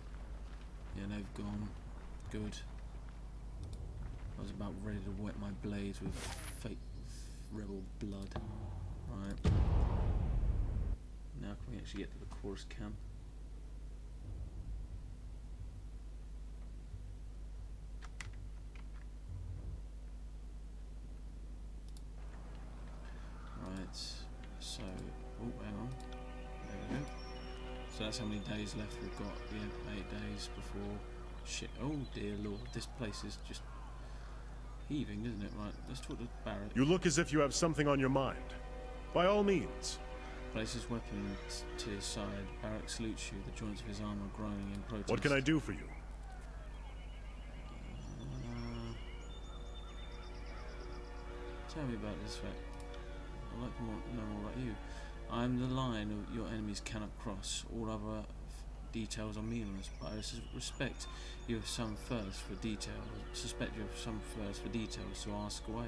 Yeah, they've gone. Good. I was about ready to wet my blades with fake rebel blood. Right. Now can we actually get to the chorus camp? Right. So, oh, hang on. There we go. So that's how many days left we've got. Yeah, 8 days before shit. Oh dear lord, this place is just heaving, isn't it? Right, let's talk to Barik. You look as if you have something on your mind. By all means. Places his weapon to his side. Barik salutes you, the joints of his armor groaning in protest. What can I do for you? Tell me about this fact. I'd like to know more about you. I am the line your enemies cannot cross. All other details are meaningless, but I suspect you have some thirst for detail. So ask away.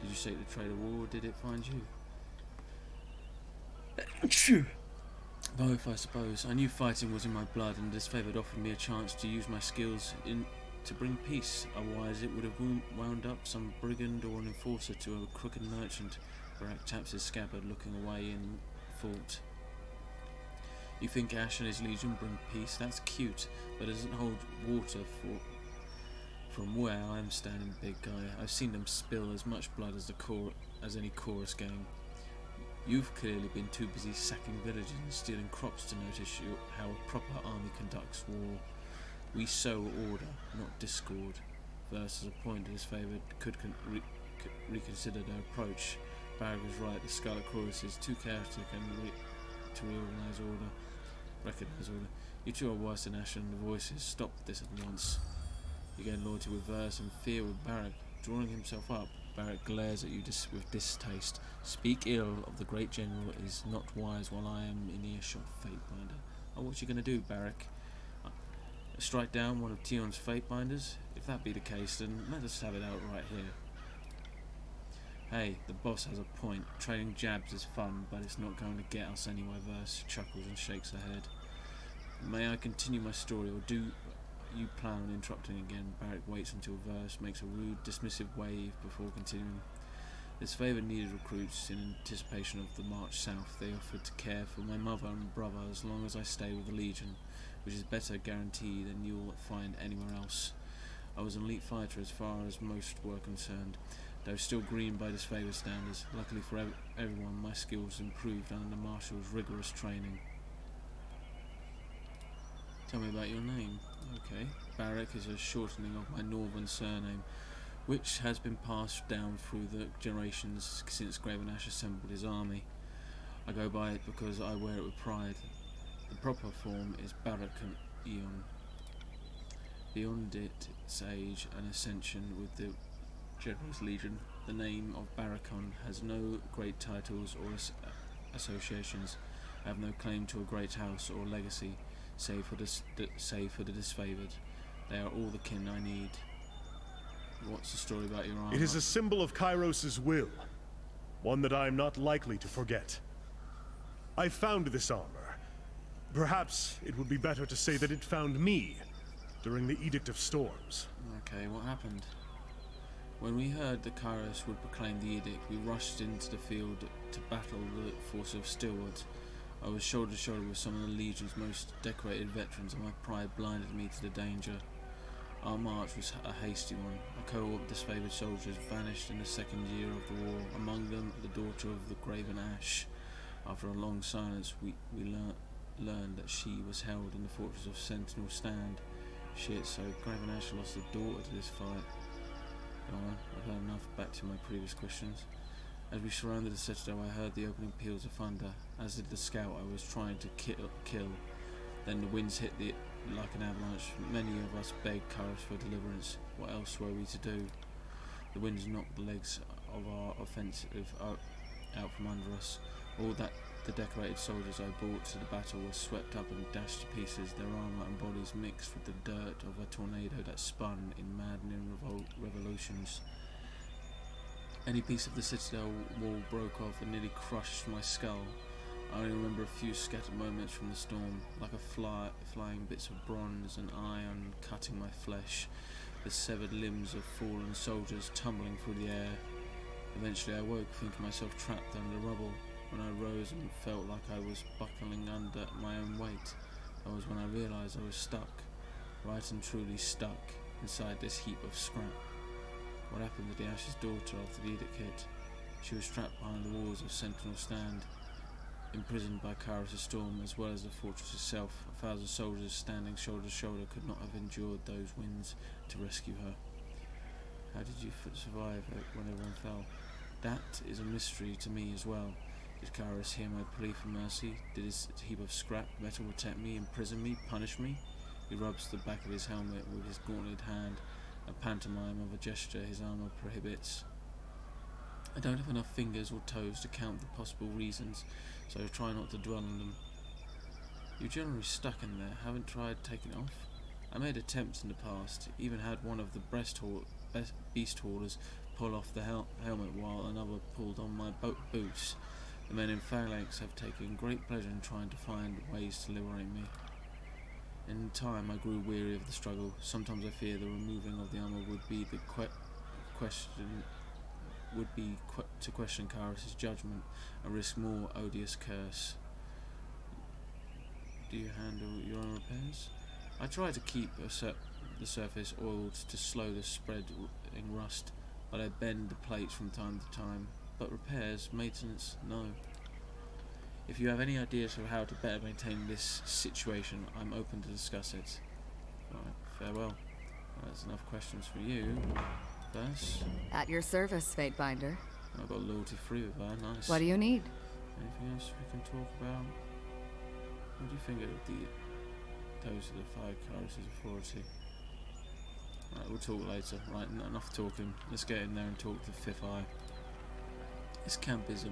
Did you seek the trade of war, or did it find you? Both, I suppose. I knew fighting was in my blood, and Disfavored offered me a chance to use my skills to bring peace. Otherwise, it would have wound up some brigand or an enforcer to a crooked merchant. Barak taps his scabbard, looking away in thought. You think Ashe and his legion bring peace? That's cute, but doesn't hold water from where I'm standing, big guy. I've seen them spill as much blood as any chorus gang. You've clearly been too busy sacking villages and stealing crops to notice how a proper army conducts war. We sow order, not discord. Verse is a point of his favour. Could reconsider their approach. Barak was right. The Scarlet Chorus is too chaotic and to recognize order. You two are worse than Ashe and the voices. Stop this at once. You gain loyalty with Verse and fear with Barak. Drawing himself up, Barak glares at you with distaste. Speak ill of the great general is not wise while I am in earshot, Fatebinder. Oh, what you gonna do, Barak? Strike down one of Teon's Fatebinders? If that be the case, then let us have it out right here. Hey, the boss has a point. Trading jabs is fun, but it's not going to get us anywhere, Verse chuckles and shakes her head. May I continue my story, or do you plan on interrupting again? Barak waits until Verse makes a rude, dismissive wave before continuing. This favour needed recruits in anticipation of the march south. They offered to care for my mother and brother as long as I stay with the Legion, which is better guarantee than you'll find anywhere else. I was an elite fighter as far as most were concerned. Though still green by Disfavored standards, luckily for everyone, my skills improved under Marshal's rigorous training. Tell me about your name. Okay. Barak is a shortening of my northern surname, which has been passed down through the generations since Graven Ashe assembled his army. I go by it because I wear it with pride. The proper form is Barak and Eon. Beyond it, Sage and Ascension with the General's Legion. The name of Barakon has no great titles or associations. I have no claim to a great house or legacy, save for the disfavoured. They are all the kin I need. What's the story about your armor? It is a symbol of Kyros's will, one that I am not likely to forget. I found this armor. Perhaps it would be better to say that it found me during the Edict of Storms. Okay, what happened? When we heard that Kyros would proclaim the edict, we rushed into the field to battle the force of Stillwood. I was shoulder to shoulder with some of the Legion's most decorated veterans, and my pride blinded me to the danger. Our march was a hasty one. A cohort of disfavoured soldiers vanished in the second year of the war, among them the daughter of the Graven Ashe. After a long silence, we learned that she was held in the fortress of Sentinel Stand. Shit, so Graven Ashe lost a daughter to this fight. I've heard enough. Back to my previous questions. As we surrounded the citadel, I heard the opening peals of thunder. as did the scout I was trying to kill. Then the winds hit it like an avalanche. Many of us begged Kyros for deliverance. What else were we to do? The winds knocked the legs of our offensive out from under us. All that the decorated soldiers I brought to the battle were swept up and dashed to pieces, their armour and bodies mixed with the dirt of a tornado that spun in maddening revolutions. Any piece of the citadel wall broke off and nearly crushed my skull. I only remember a few scattered moments from the storm, like a flying bits of bronze and iron cutting my flesh, the severed limbs of fallen soldiers tumbling through the air. Eventually I woke, thinking myself trapped under rubble. When I rose and felt like I was buckling under my own weight, that was when I realised I was stuck, right and truly stuck, inside this heap of scrap. What happened to the Ash's daughter after the edict hit? She was trapped behind the walls of Sentinel Stand, imprisoned by Kyros' storm as well as the fortress itself. 1,000 soldiers standing shoulder to shoulder could not have endured those winds to rescue her. How did you survive when everyone fell? That is a mystery to me as well. Did Kyros hear my plea for mercy? Did his heap of scrap metal protect me, imprison me, punish me? He rubs the back of his helmet with his gauntleted hand, a pantomime of a gesture his armour prohibits. I don't have enough fingers or toes to count the possible reasons, so try not to dwell on them. You're generally stuck in there, haven't tried taking it off? I made attempts in the past, even had one of the beast haulers pull off the helmet while another pulled on my boots. The men in phalanx have taken great pleasure in trying to find ways to liberate me. In time I grew weary of the struggle. Sometimes I fear the removing of the armour would be the question Kyros' judgment and risk more odious curse. Do you handle your own repairs? I try to keep the surface oiled to slow the spread in rust, but I bend the plates from time to time. But repairs, maintenance, no. If you have any ideas of how to better maintain this situation, I'm open to discuss it. Alright, farewell. Well, that's enough questions for you. Verse. At your service, Fatebinder. I've got loyalty free with her, nice. What do you need? Anything else we can talk about? What do you think of those are the five Kyros' authority? Right, we'll talk later. Right, not enough talking. Let's get in there and talk to Fifth Eye. This camp is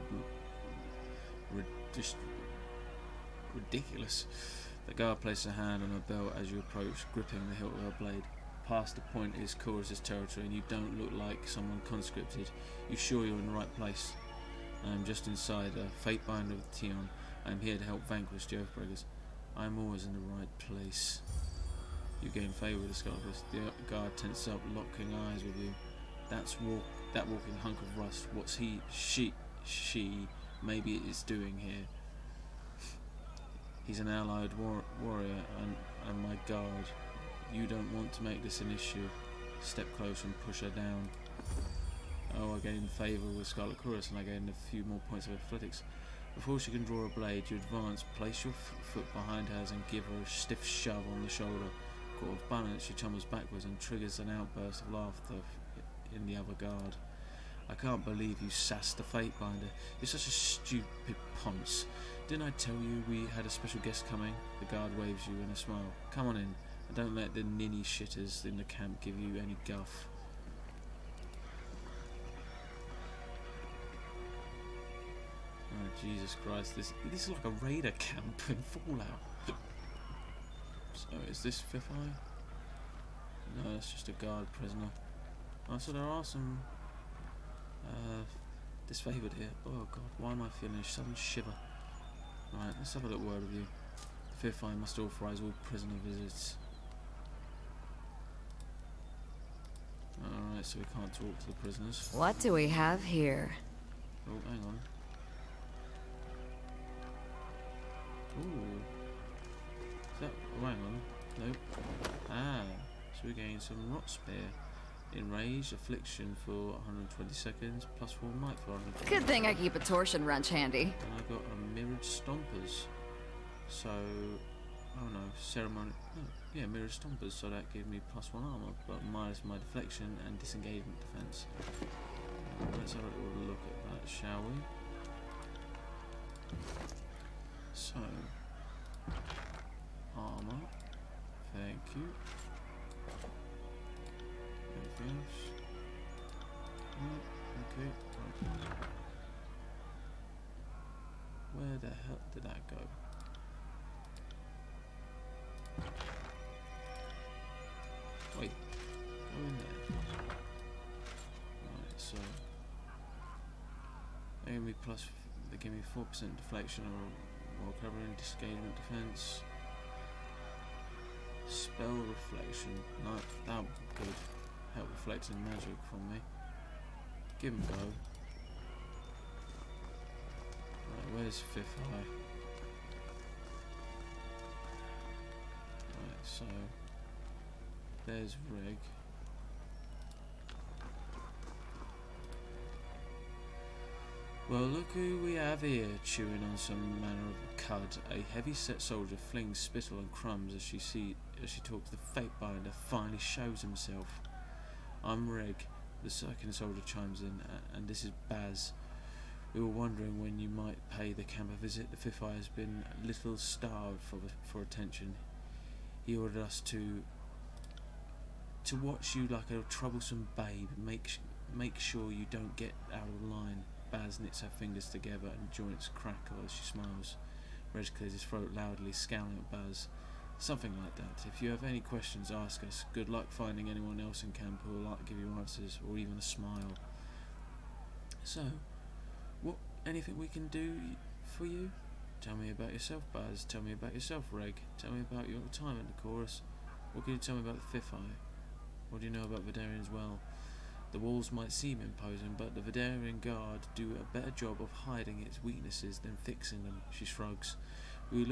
ridiculous. The guard placed a hand on her belt as you approach, gripping the hilt of her blade. Past the point is Chorus's territory, and you don't look like someone conscripted. You're sure you're in the right place? I am just inside a Fatebinder of Teon. I am here to help vanquish the Oathbreakers. I am always in the right place. You gain favour with the Scarlet. The guard tenses up, locking eyes with you. That walking hunk of rust. What's she, maybe is doing here? He's an allied warrior and my guard. You don't want to make this an issue. Step close and push her down. Oh, I gained favour with Scarlet Chorus and I gained a few more points of athletics. Before she can draw a blade, you advance, place your foot behind hers and give her a stiff shove on the shoulder. Caught off balance, she tumbles backwards and triggers an outburst of laughter in the other guard. I can't believe you sassed the Fatebinder. You're such a stupid ponce. Didn't I tell you we had a special guest coming? The guard waves you in a smile. Come on in, and don't let the ninny shitters in the camp give you any guff. Oh Jesus Christ, this is like a raider camp in Fallout. So is this Fifth Eye? No, it's just a guard prisoner. Oh, so there are some disfavoured here. Oh god, why am I feeling a sudden shiver? Right, let's have a little word with you. The Fifth Eye must authorise all prisoner visits. Alright, so we can't talk to the prisoners. What do we have here? Oh, hang on. Ooh. Is that... oh, hang on. Nope. Ah, so we gain some Rot Spear. Enraged, affliction for 120 seconds, plus 4 might for 120. Good thing I keep a torsion wrench handy. And I got a mirrored stompers. So, oh no, ceremony. No, yeah, mirrored stompers. So that gave me plus 1 armor, but minus my deflection and disengagement defense. Let's have a little look at that, shall we? So, armor, thank you. Anything else? No, okay. Where the hell did that go? Wait, go in there. Right, so they give me plus. They give me 4% deflection while covering, disengagement defense, spell reflection. No, that would help reflecting magic from me. Give him a go. Right, where's Fifth Eye? Right, so there's Rig. Well, look who we have here, chewing on some manner of cud. A heavy-set soldier flings spittle and crumbs as she talks. The fate binder finally shows himself. I'm Rig. The second soldier chimes in, and this is Baz. We were wondering when you might pay the camp a visit. The Fifth Eye has been a little starved for attention. He ordered us to watch you like a troublesome babe. Make sure you don't get out of line. Baz knits her fingers together and joints crackle as she smiles. Reg clears his throat loudly, scowling at Baz. Something like that. If you have any questions, ask us. Good luck finding anyone else in camp who will give you answers or even a smile. So, what? Anything we can do for you? Tell me about yourself, Baz. Tell me about yourself, Reg. Tell me about your time at the chorus. What can you tell me about the Fifth Eye? What do you know about Vendrien's Well? The walls might seem imposing, but the Vendrian Guard do a better job of hiding its weaknesses than fixing them. She shrugs. We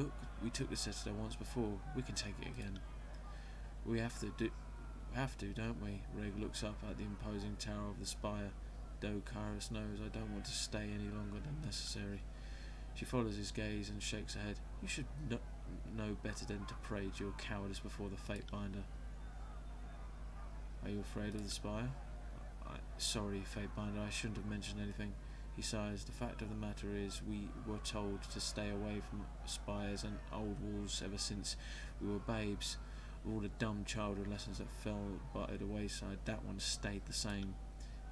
took the Citadel once before. We can take it again. We have to, don't we? Rig looks up at the imposing tower of the spire. Though Kyros knows I don't want to stay any longer than necessary. She follows his gaze and shakes her head. You should know better than to parade your cowardice before the Fate Binder. Are you afraid of the spire? Sorry, Fate Binder, I shouldn't have mentioned anything. He sighs. The fact of the matter is, we were told to stay away from spires and old walls ever since we were babes. All the dumb childhood lessons that fell by the wayside, that one stayed the same.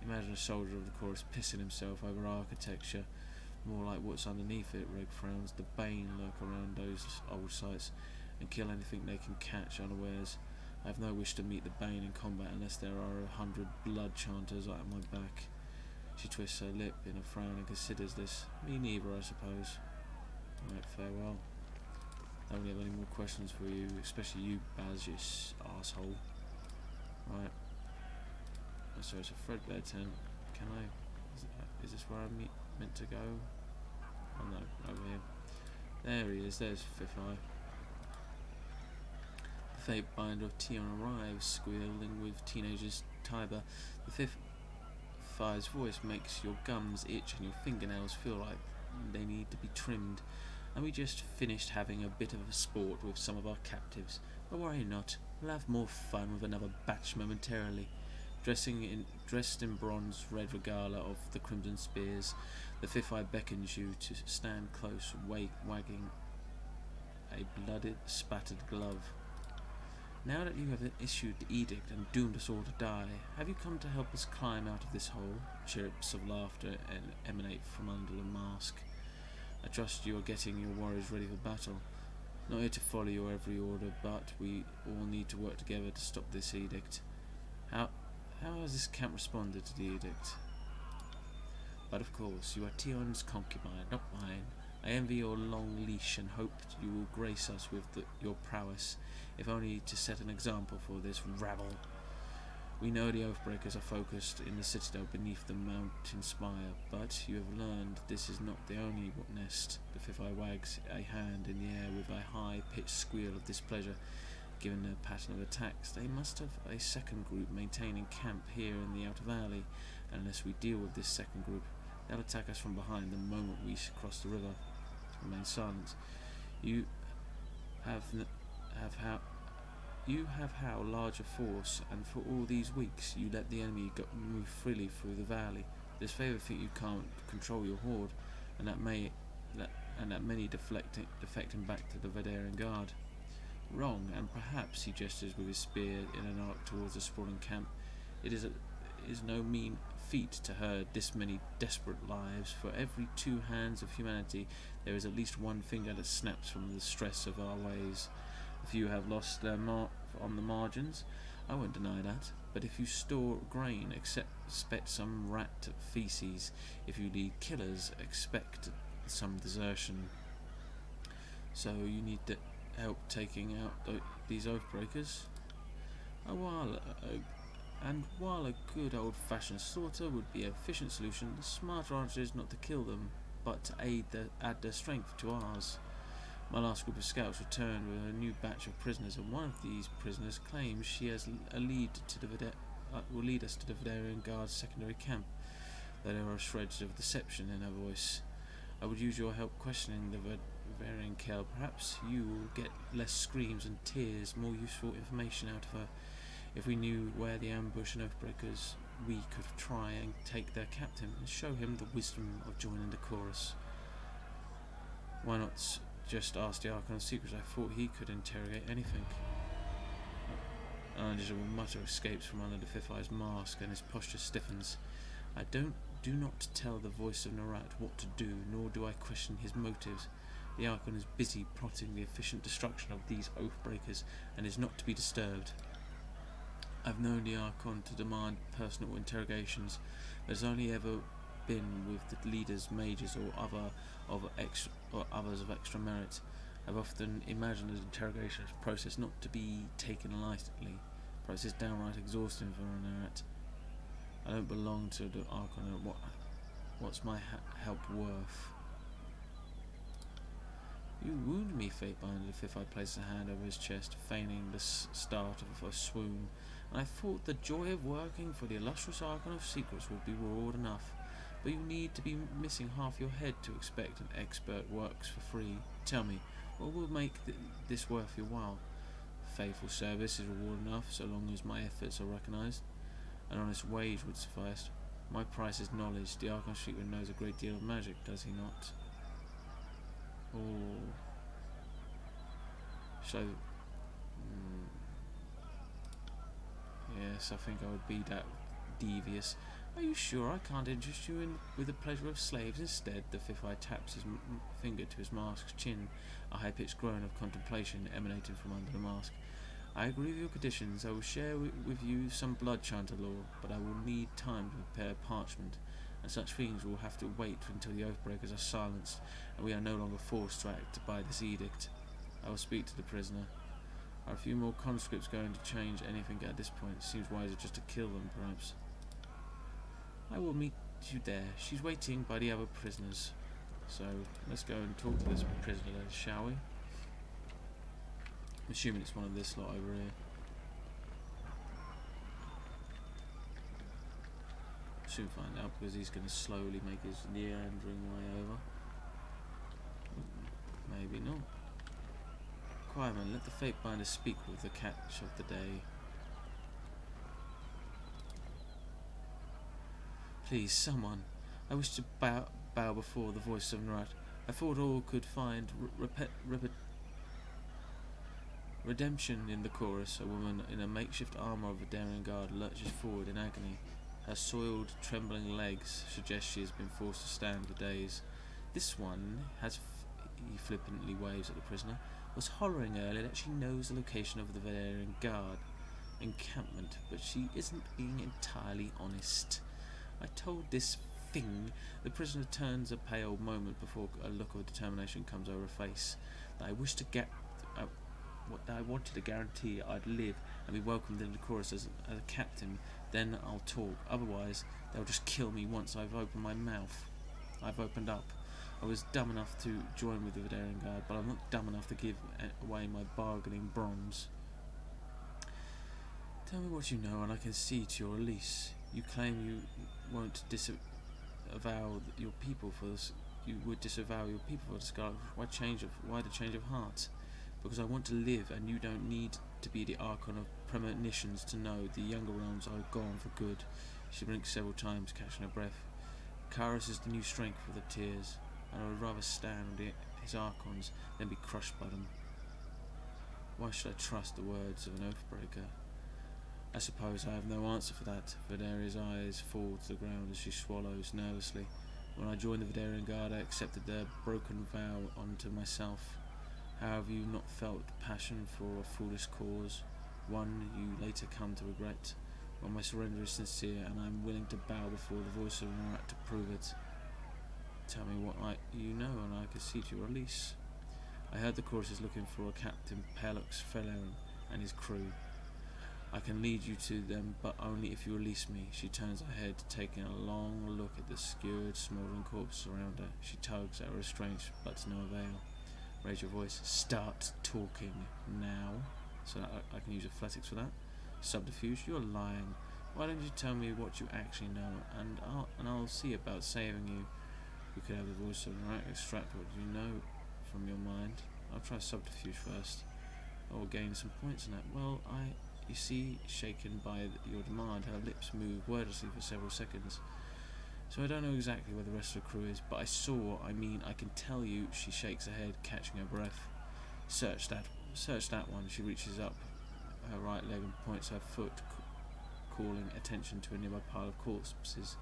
Imagine a soldier of the chorus pissing himself over architecture. More like what's underneath it, Rig frowns. The Bane lurk around those old sites and kill anything they can catch unawares. I have no wish to meet the Bane in combat unless there are 100 blood chanters at my back. She twists her lip in a frown and considers this. Me neither, I suppose. Alright, farewell. I don't have any more questions for you, especially you, Baz, you asshole. Right. So it's a threadbare tent. Can I... Is this where I'm meant to go? Oh no, over here. There he is, there's Fifth Eye. The Fate Binder of Teon arrives, squealing with teenager's Tiber. The Fifth Fire's voice makes your gums itch and your fingernails feel like they need to be trimmed, and we just finished having a bit of a sport with some of our captives. But worry not, we'll have more fun with another batch momentarily. Dressed in bronze red regala of the Crimson Spears, the Fifth Eye beckons you to stand close, wagging a blooded, spattered glove. Now that you have issued the edict and doomed us all to die, have you come to help us climb out of this hole? Chirps of laughter emanate from under the mask. I trust you are getting your warriors ready for battle. Not here to follow your every order, but we all need to work together to stop this edict. How has this camp responded to the edict? But of course, you are Teon's concubine, not mine. I envy your long leash and hope you will grace us with your prowess, if only to set an example for this rabble. We know the Oathbreakers are focused in the citadel beneath the mountain spire, but you have learned this is not the only nest. The Fifth Eye wags a hand in the air with a high-pitched squeal of displeasure. Given their pattern of attacks, they must have a second group maintaining camp here in the outer valley. Unless we deal with this second group, they'll attack us from behind the moment we cross the river. Remain silent. You have how large a force, and for all these weeks you let the enemy move freely through the valley. This favour think you can't control your horde, and that may and at many defecting back to the Vendrian Guard. Wrong, and perhaps, he gestures with his spear in an arc towards the sprawling camp, it is no mean feat to herd this many desperate lives. For every two hands of humanity there is at least one finger that snaps from the stress of our ways. A few have lost their mark on the margins, I won't deny that, but if you store grain, expect some rat feces. If you need killers, expect some desertion. So you need to help taking out these oathbreakers. While a good old-fashioned slaughter would be an efficient solution, the smarter answer is not to kill them, but to add their strength to ours. My last group of scouts returned with a new batch of prisoners, and one of these prisoners claims she has a will lead us to the Vendrian Guard's secondary camp, though there are shreds of deception in her voice. I would use your help questioning the Vendrian Guard. Perhaps you will get less screams and tears, more useful information out of her. If we knew where the ambush and oathbreakers, we could try and take their captain and show him the wisdom of joining the chorus. Why not just asked the Archon of Secrets? I thought he could interrogate anything. And a mutter escapes from under the Fifth Eye's mask, and his posture stiffens. I do not tell the Voice of Nerat what to do, nor do I question his motives. The Archon is busy plotting the efficient destruction of these oathbreakers, and is not to be disturbed. I've known the Archon to demand personal interrogations, but it's only ever been with the leaders, mages, or others of extra merit. I've often imagined an interrogation process not to be taken lightly, process downright exhausting for Nerat. I don't belong to the Archon. What's my help worth? You wound me, Fatebinder. The Fifth Eye placed a hand over his chest, feigning the start of a swoon. And I thought the joy of working for the illustrious Archon of Secrets would be reward enough. But you need to be missing half your head to expect an expert works for free. Tell me, what will make this worth your while? Faithful service is reward enough, so long as my efforts are recognised. An honest wage would suffice. My price is knowledge. The Archon of Secrets knows a great deal of magic, does he not? Oh. So. Yes, I think I would be that devious. Are you sure I can't interest you in with the pleasure of slaves instead? The Fifth Eye taps his finger to his mask's chin, a high-pitched groan of contemplation emanating from under the mask. I agree with your conditions. I will share with you some blood chanter lore, but I will need time to prepare parchment, and such things will have to wait until the oathbreakers are silenced, and we are no longer forced to act by this edict. I will speak to the prisoner. Are a few more conscripts going to change anything at this point? It seems wiser just to kill them, perhaps. I will meet you there. She's waiting by the other prisoners. So let's go and talk to this prisoner, shall we? I'm assuming it's one of this lot over here. Soon find out, because he's going to slowly make his meandering way over. Maybe not. Quietman, let the Fatebinder speak with the catch of the day. Please, someone. I wish to bow before the Voice of Nerat. I thought all could find redemption in the chorus. A woman in a makeshift armour of a Vendrian Guard lurches forward in agony. Her soiled, trembling legs suggest she has been forced to stand for days. This one, he flippantly waves at the prisoner, was hollering earlier that she knows the location of the Vendrian Guard encampment, but she isn't being entirely honest. I told this thing. The prisoner turns a pale moment before a look of determination comes over her face. That I wished to get. That I wanted to guarantee I'd live and be welcomed in the chorus as a captain. Then I'll talk. Otherwise, they'll just kill me once I've opened my mouth. I've opened up. I was dumb enough to join with the Vendrian Guard, but I'm not dumb enough to give away my bargaining bronze. Tell me what you know, and I can see to your release. You claim you won't disavow your people for this. You would disavow your people for the Scarlet. Why the change of heart? Because I want to live, and you don't need to be the Archon of Premonitions to know the Younger Realms are gone for good. She blinks several times, catching her breath. Kyros is the new strength for the Tears. and I would rather stand under his archons than be crushed by them. Why should I trust the words of an oathbreaker? I suppose I have no answer for that. Vidaria's eyes fall to the ground as she swallows nervously. When I joined the Vendrian Guard, I accepted their broken vow unto myself. How have you not felt passion for a foolish cause, one you later come to regret? Well, my surrender is sincere, and I am willing to bow before the voice of Nerat to prove it. Tell me what you know, and I can seek your release. I heard the Chorus is looking for a Captain Pelux Feleron and his crew. I can lead you to them, but only if you release me. She turns her head, taking a long look at the skewered, smouldering corpses around her. She tugs at her restraints, but to no avail. Raise your voice. Start talking now. So I can use athletics for that. Subterfuge, you're lying. Why don't you tell me what you actually know, and I'll see about saving you. You could have the voice of Nerat extract what you know from your mind. I'll try subterfuge first. I will gain some points in that. Well, You see, shaken by your demand, her lips move wordlessly for several seconds. So I don't know exactly where the rest of the crew is, but I can tell you. She shakes her head, catching her breath. Search that one. She reaches up her right leg and points her foot, calling attention to a nearby pile of corpses.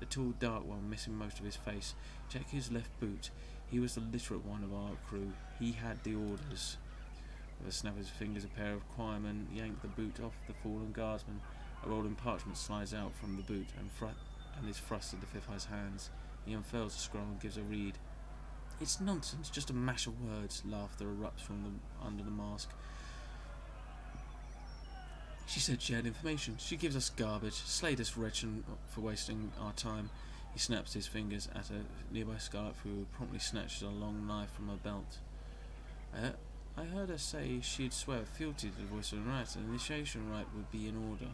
The tall, dark one, missing most of his face. Check his left boot. He was the literate one of our crew. He had the orders. With a snap of his fingers, a pair of choirmen yank the boot off the fallen guardsman. A rolling parchment slides out from the boot and is thrust into Fifth Eye's hands. He unfurls the scroll and gives a read. It's nonsense, just a mash of words. Laughter erupts from under the mask. She said she had information. She gives us garbage. Slay this wretch for wasting our time. He snaps his fingers at a nearby Scarlet Fury, who promptly snatches a long knife from her belt. I heard her say she'd swear fealty to the voice of Nerat, and initiation rite would be in order.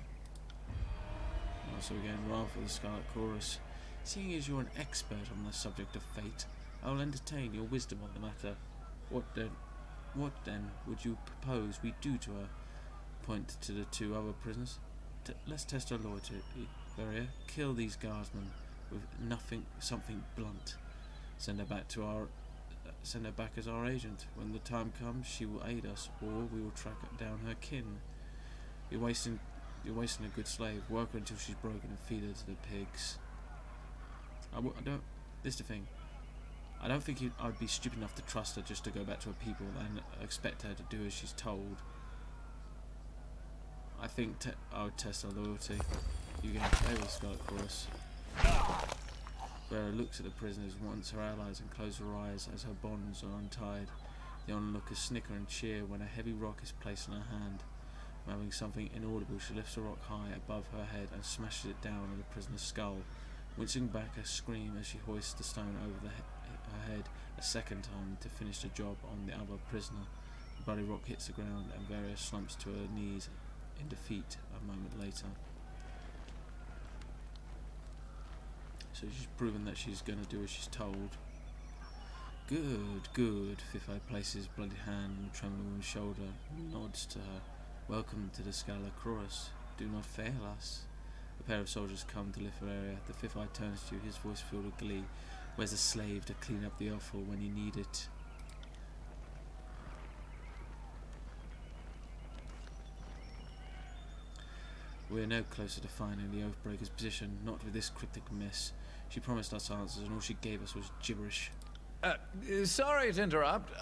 Also again, rather for the Scarlet Chorus. Seeing as you're an expert on the subject of fate, I will entertain your wisdom on the matter. What then would you propose we do to her? Point to the two other prisoners. Let's test our loyalty, Veria. Kill these guardsmen with something blunt. Send her back as our agent. When the time comes, she will aid us, or we will track down her kin. You're wasting a good slave. Work her until she's broken and feed her to the pigs. This is the thing. I don't think I'd be stupid enough to trust her just to go back to her people and expect her to do as she's told. I think I would test her loyalty. You can play with Scarlet Chorus. Vera looks at the prisoners once her allies and closes her eyes as her bonds are untied. The onlookers snicker and cheer when a heavy rock is placed in her hand. Murmuring something inaudible, she lifts the rock high above her head and smashes it down on the prisoner's skull. Wincing back, a scream as she hoists the stone over her head a second time to finish the job on the other prisoner. The bloody rock hits the ground and Vera slumps to her knees in defeat a moment later. So she's proven that she's going to do as she's told. Good, good. Fifth Eye places bloody hand on the trembling woman's shoulder and nods to her. Welcome to the Scarlet Chorus. Do not fail us. A pair of soldiers come to lift Valeria. The Fifth Eye turns to you, his voice filled with glee. Where's a slave to clean up the offal when you need it? We are no closer to finding the Oathbreaker's position, not with this cryptic mess. She promised us answers, and all she gave us was gibberish. Sorry to interrupt,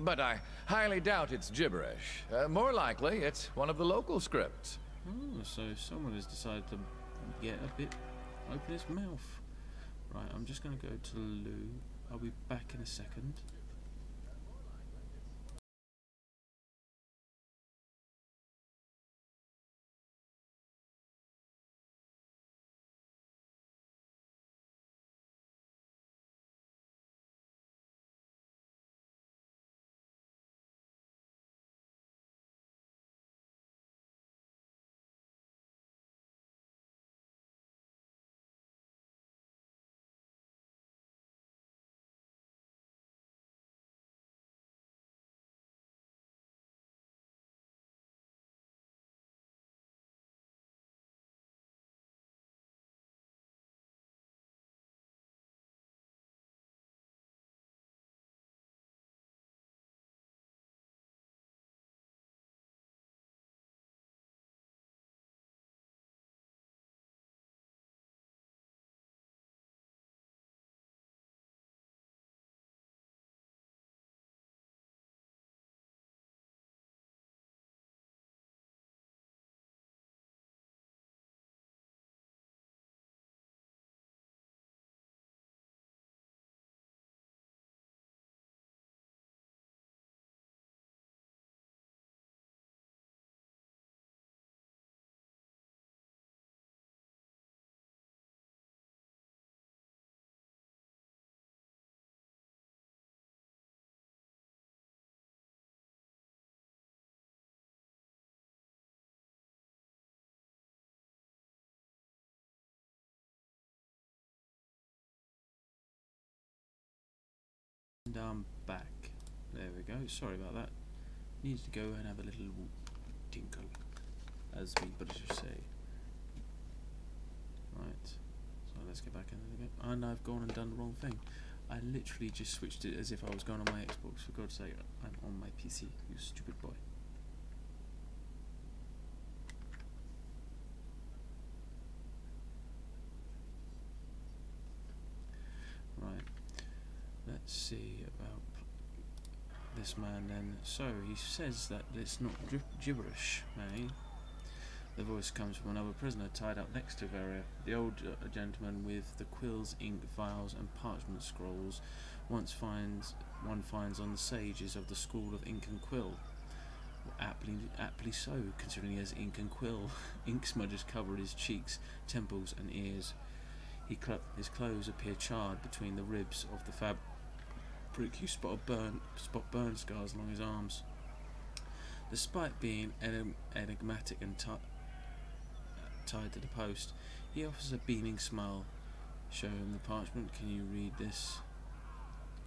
but I highly doubt it's gibberish. More likely, it's one of the local scripts. Oh, so someone has decided to get a bit... open his mouth. Right, I'm just going to go to Lou. I'll be back in a second. down back. There we go. Sorry about that. Needs to go and have a little tinkle, as we British say. Right. So let's get back in a little bit. And I've gone and done the wrong thing. I literally just switched it as if I was going on my Xbox. For God's sake, I'm on my PC. You stupid boy. Right. Let's see about this man then. So he says that it's not gibberish, eh? The voice comes from another prisoner tied up next to Veria. The old gentleman with the quills, ink, vials and parchment scrolls one finds on the sages of the School of Ink and Quill. Well, aptly so, considering he has ink and quill. Ink smudges covered his cheeks, temples and ears. His clothes appear charred between the ribs of the fabric. You spot burn scars along his arms. Despite being enigmatic and tied to the post, he offers a beaming smile. Show him the parchment. Can you read this?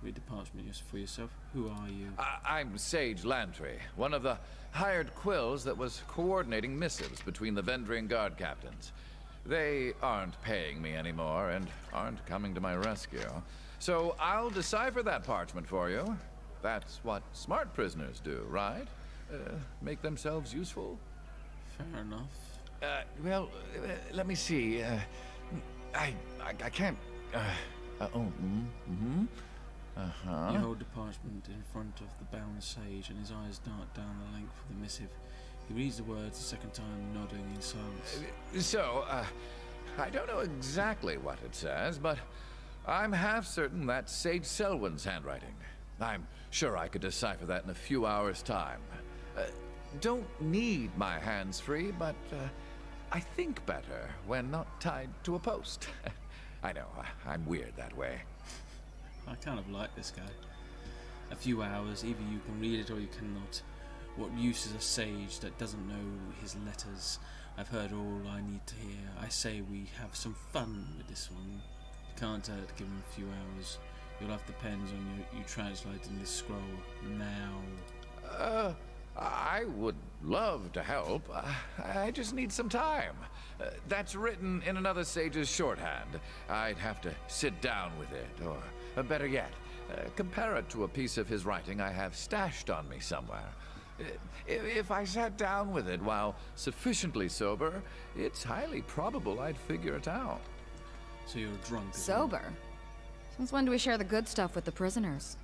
Read the parchment for yourself. Who are you? I'm Sage Lantry, one of the hired quills that was coordinating missives between the Vendrian Guard captains. They aren't paying me anymore and aren't coming to my rescue. So I'll decipher that parchment for you. That's what smart prisoners do, right? Make themselves useful? Fair enough. Let me see. I can't... You hold the parchment in front of the bound sage and his eyes dart down the length of the missive. He reads the words a second time, nodding in silence. I don't know exactly what it says, but I'm half certain that's Sage Selwyn's handwriting. I'm sure I could decipher that in a few hours' time. Don't need my hands free, but I think better when not tied to a post. I know, I'm weird that way. I kind of like this guy. A few hours, either you can read it or you cannot. What use is a sage that doesn't know his letters? I've heard all I need to hear. I say we have some fun with this one. Can't give him a few hours. You'll have the pens on you translating this scroll now. I would love to help. I just need some time. That's written in another sage's shorthand. I'd have to sit down with it, or better yet, compare it to a piece of his writing I have stashed on me somewhere. If I sat down with it while sufficiently sober, it's highly probable I'd figure it out. So you're drunk. Sober? Since when do we share the good stuff with the prisoners?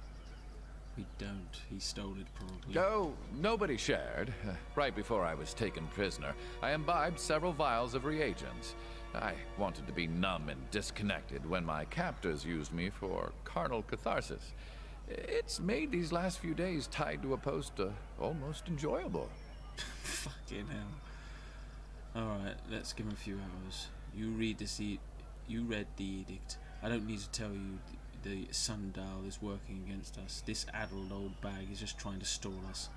We don't. He stole it probably. No, nobody shared. Right before I was taken prisoner, I imbibed several vials of reagents. I wanted to be numb and disconnected when my captors used me for carnal catharsis. It's made these last few days tied to a post almost enjoyable. Fucking hell. Alright, let's give him a few hours. You read the edict. I don't need to tell you the sundial is working against us. This addled old bag is just trying to stall us.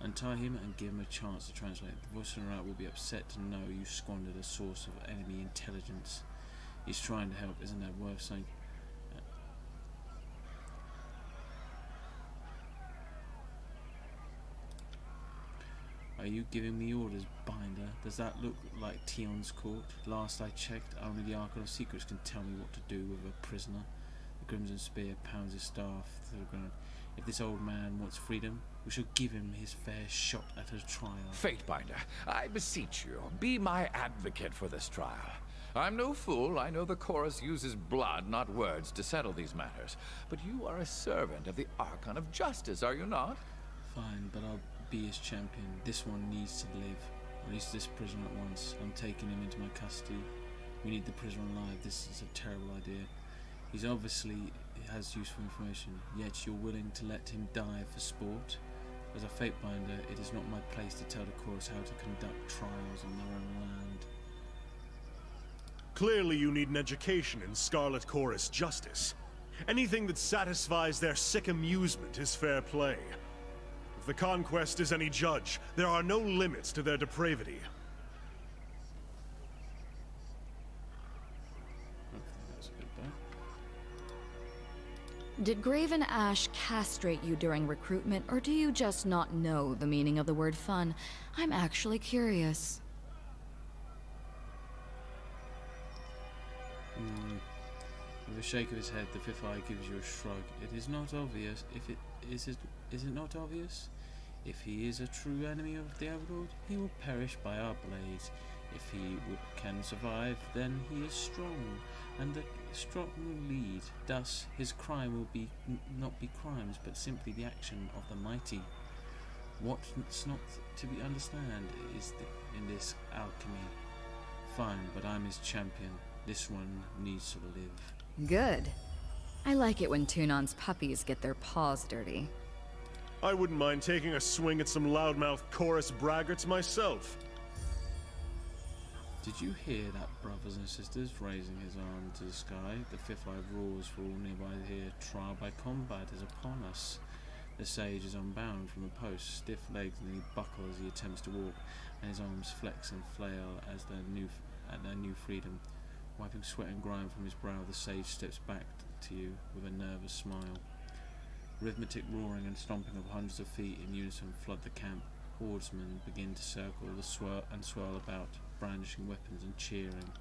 Untie him and give him a chance to translate. The Voice of Nerat will be upset to know you squandered a source of enemy intelligence. He's trying to help, isn't that worth saying? Are you giving me orders, Binder? Does that look like Teon's court? Last I checked, only the Archon of Secrets can tell me what to do with a prisoner. The Crimson Spear pounds his staff to the ground. If this old man wants freedom, we shall give him his fair shot at a trial. Fate Binder, I beseech you, be my advocate for this trial. I'm no fool. I know the Chorus uses blood, not words, to settle these matters. But you are a servant of the Archon of Justice, are you not? Fine, but I'll be his champion. This one needs to live. Release this prisoner at once. I'm taking him into my custody. We need the prisoner alive. This is a terrible idea. He's obviously has useful information, yet you're willing to let him die for sport? As a fate binder, it is not my place to tell the Chorus how to conduct trials on their own land. Clearly you need an education in Scarlet Chorus justice. Anything that satisfies their sick amusement is fair play. If the conquest is any judge, there are no limits to their depravity. Okay, that's a good Did Graven Ashe castrate you during recruitment, or do you just not know the meaning of the word fun? I'm actually curious. With a shake of his head, the Fifth Eye gives you a shrug. It is not obvious. Is it not obvious? If he is a true enemy of the Overlord, he will perish by our blades. If he can survive, then he is strong, and the strong will lead. Thus, his crime will be not be crimes, but simply the action of the mighty. What's not to be understand is in this alchemy. Fine, but I'm his champion. This one needs to live. Good. I like it when Tunon's puppies get their paws dirty. I wouldn't mind taking a swing at some loudmouth chorus braggarts myself. Did you hear that, brothers and sisters? Raising his arm to the sky, the Fifth Eye roars for all nearby here. Trial by combat is upon us. The sage is unbound from a post, stiff legs nearly buckle as he attempts to walk, and his arms flex and flail as their new freedom. Wiping sweat and grime from his brow, the sage steps back to you with a nervous smile. Rhythmic roaring and stomping of hundreds of feet in unison flood the camp. Horsemen begin to circle and swirl about, brandishing weapons and cheering.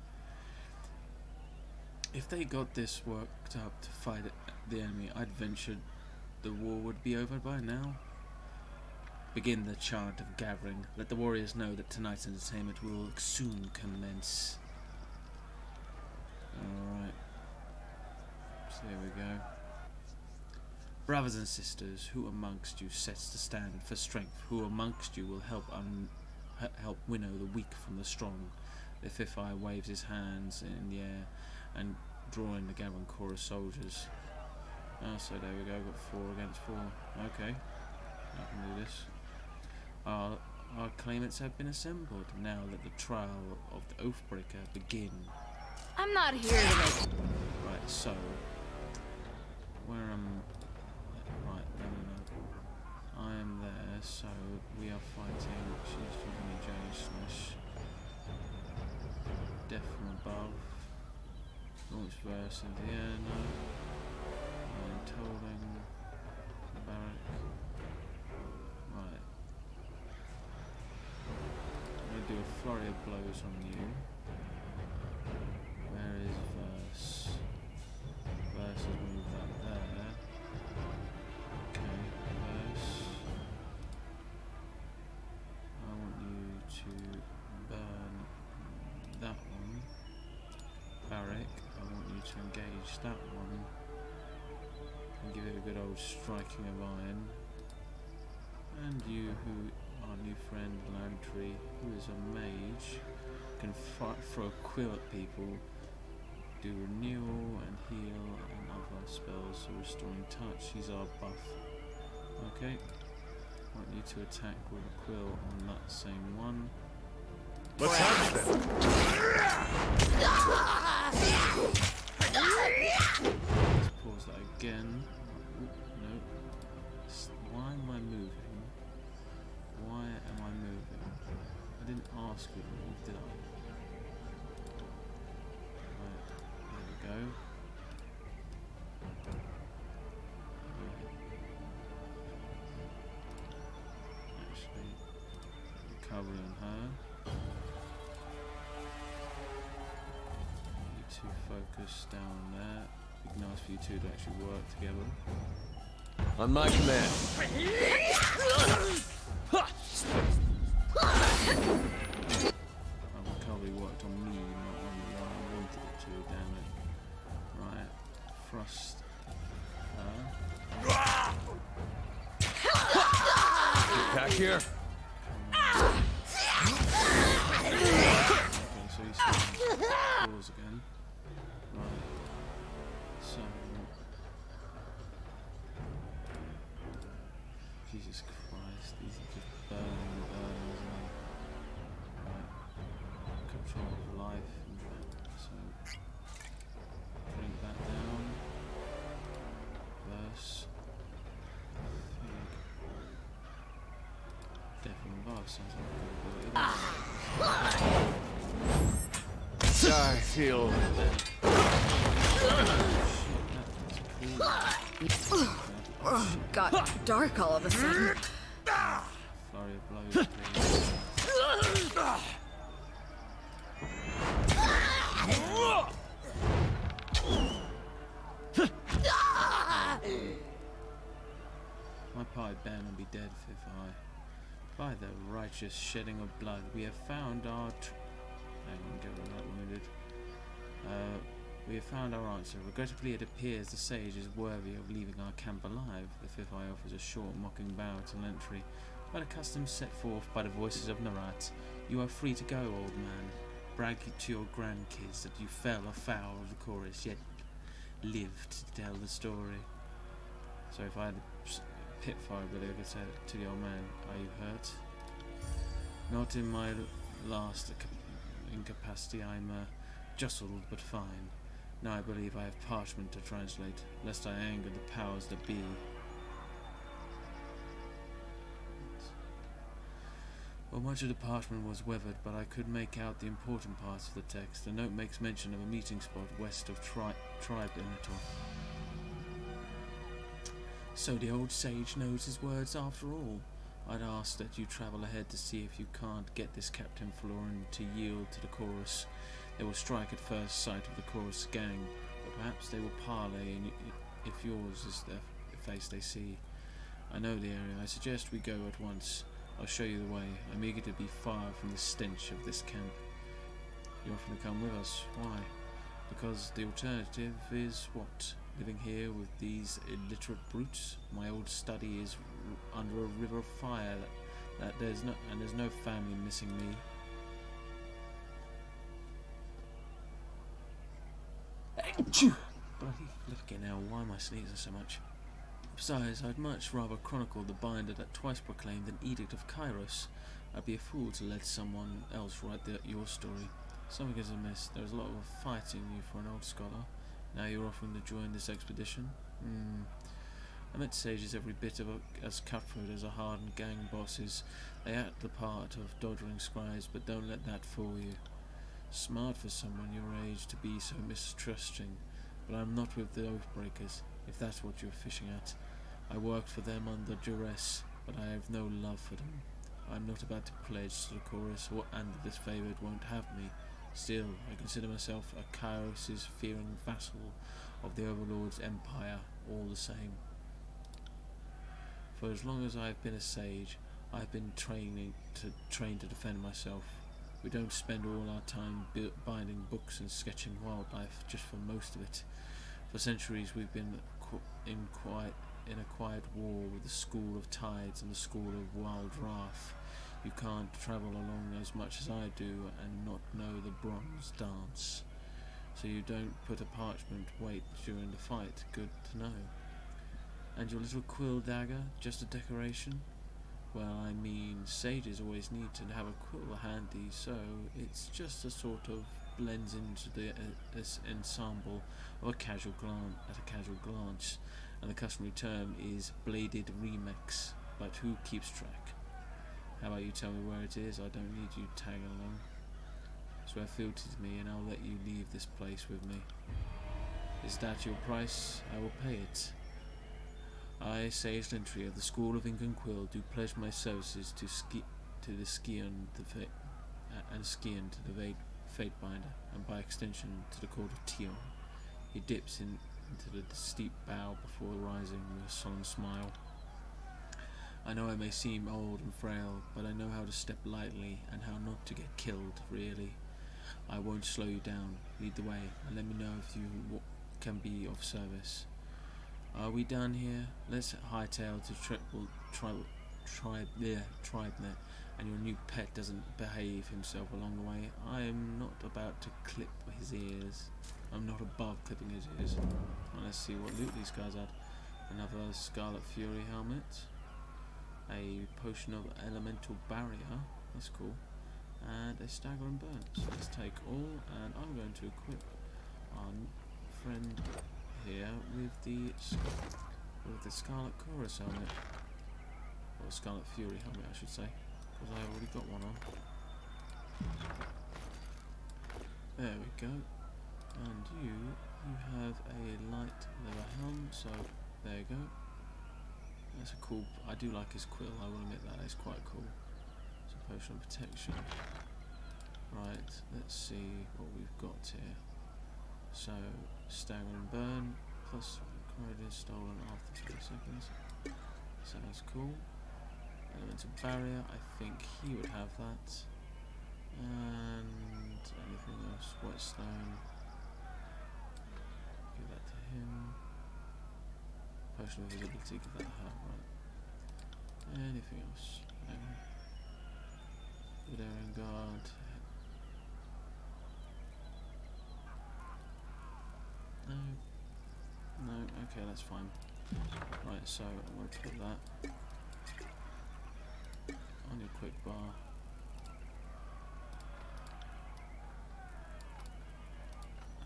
If they got this worked up to fight the enemy, I'd venture the war would be over by now. Begin the chant of gathering. Let the warriors know that tonight's entertainment will soon commence. Alright, so here we go. Brothers and sisters, who amongst you sets the stand for strength? Who amongst you will help winnow the weak from the strong? The Fifth Eye waves his hands in the air and drawing the gathering chorus soldiers. Oh, so there we go, got 4 against 4. Okay, I can do this. Our claimants have been assembled. Now let the trial of the Oathbreaker begin. I'm not here to make... Right, so... Where am I? Right, no. I am there, so we are fighting... She's doing a Death from Above. Launch Verse in the air, no. And Tolling. Barik. Right. I'm going to do a flurry of blows on you. Where is Verse? Verse has moved that there. Okay, Verse. I want you to burn that one. Barik, I want you to engage that one. And give it a good old striking of iron. And you, who our new friend Lantry, who is a mage, can throw a quill at people. Do renewal and heal and other spells, so restoring touch, he's our buff. Okay, I want you to attack with a quill on that same one. Let's have it then! Let's pause that again. No. Why am I moving? Why am I moving? I didn't ask you, did I? Go. Actually, covering her. You two focus down there. It'd be nice for you two to actually work together. On my command. That recovery worked on me, not on the one I wanted it to, damn it. Right, thrust her. Back here. Okay, so you see the doors again. Right. So Jesus Christ, these are just burning, isn't it? Right. Control of life. I feel... Shit, that was cool. Got dark all of a sudden. Sorry, my party band will be dead, Fifth Eye. By the righteous shedding of blood, we have found our... we have found our answer. Regrettably, it appears the sage is worthy of leaving our camp alive. The Fifth Eye offers a short, mocking bow to Lentry. By the customs set forth by the voices of Nerat, you are free to go, old man. Brag to your grandkids that you fell afoul of the chorus, yet lived to tell the story. So if I had a pitfire video, I could say to the old man, are you hurt? Not in my last incapacity, I'm jostled but fine. Now I believe I have parchment to translate, lest I anger the powers that be. Well, much of the parchment was weathered, but I could make out the important parts of the text. The note makes mention of a meeting spot west of Tripnettle. So the old sage knows his words after all. I'd ask that you travel ahead to see if you can't get this Captain Florin to yield to the chorus. They will strike at first sight of the chorus gang, but perhaps they will parley if yours is the face they see. I know the area. I suggest we go at once. I'll show you the way. I'm eager to be far from the stench of this camp. You offer to come with us. Why? Because the alternative is what? Living here with these illiterate brutes? My old study is under a river of fire. That there's no family missing me. Bloody flipping hell, why am I sneezing so much? Besides, I'd much rather chronicle the binder that twice proclaimed an Edict of Kyros. I'd be a fool to let someone else write your story. Something is amiss. There is a lot of fighting you for an old scholar. Now you're offering to join this expedition? I met sages every bit of as cutthroat as a hardened gang bosses. They act the part of doddering scribes, but don't let that fool you. Smart for someone your age to be so mistrusting, but I'm not with the oath breakers, if that's what you're fishing at. I worked for them under duress, but I have no love for them. I'm not about to pledge to the chorus, and the disfavored won't have me. Still, I consider myself a Kyros' fearing vassal of the Overlord's empire, all the same. For as long as I've been a sage, I've been trained to defend myself. We don't spend all our time binding books and sketching wildlife just for most of it. For centuries we've been in a quiet war with the School of Tides and the School of Wild Wrath. You can't travel along as much as I do and not know the bronze dance. So you don't put a parchment weight during the fight, good to know. And your little quill dagger, just a decoration? Well, I mean, sages always need to have a quill handy, so it's just a sort of blends into this ensemble of a casual glance, and the customary term is bladed remix, but who keeps track? How about you tell me where it is? I don't need you tagging along. Swear fealty to me and I'll let you leave this place with me. Is that your price? I will pay it. I, Sage Lantry of the School of Ink and Quill, do pledge my services to the Fate Binder, and by extension to the Court of Teon. He dips into the steep bow before rising with a solemn smile. I know I may seem old and frail, but I know how to step lightly and how not to get killed, really. I won't slow you down. Lead the way, and let me know if you can be of service. Are we done here? Let's hightail to Tripnettle, and your new pet doesn't behave himself along the way. I am not about to clip his ears. I'm not above clipping his ears. Well, let's see what loot these guys had. Another Scarlet Fury helmet. A potion of elemental barrier. That's cool. And a stagger and burn. So let's take all, and I'm going to equip our friend here with the Scarlet Chorus helmet, or Scarlet Fury helmet I should say, because I've already got one on. There we go, and you You have a light leather helm, so there you go. That's a cool, I do like his quill, I will admit that, it's quite cool. It's a potion of protection. Right, let's see what we've got here. So, stagger and burn, plus corroded and stolen after 3 seconds. Sounds cool. Elemental barrier, I think he would have that. And anything else, whetstone. Give that to him. Potion of visibility, give that to her, right. Anything else? Vendrian Guard. No. No, okay, that's fine. Right, so I'm going to put that on your quick bar.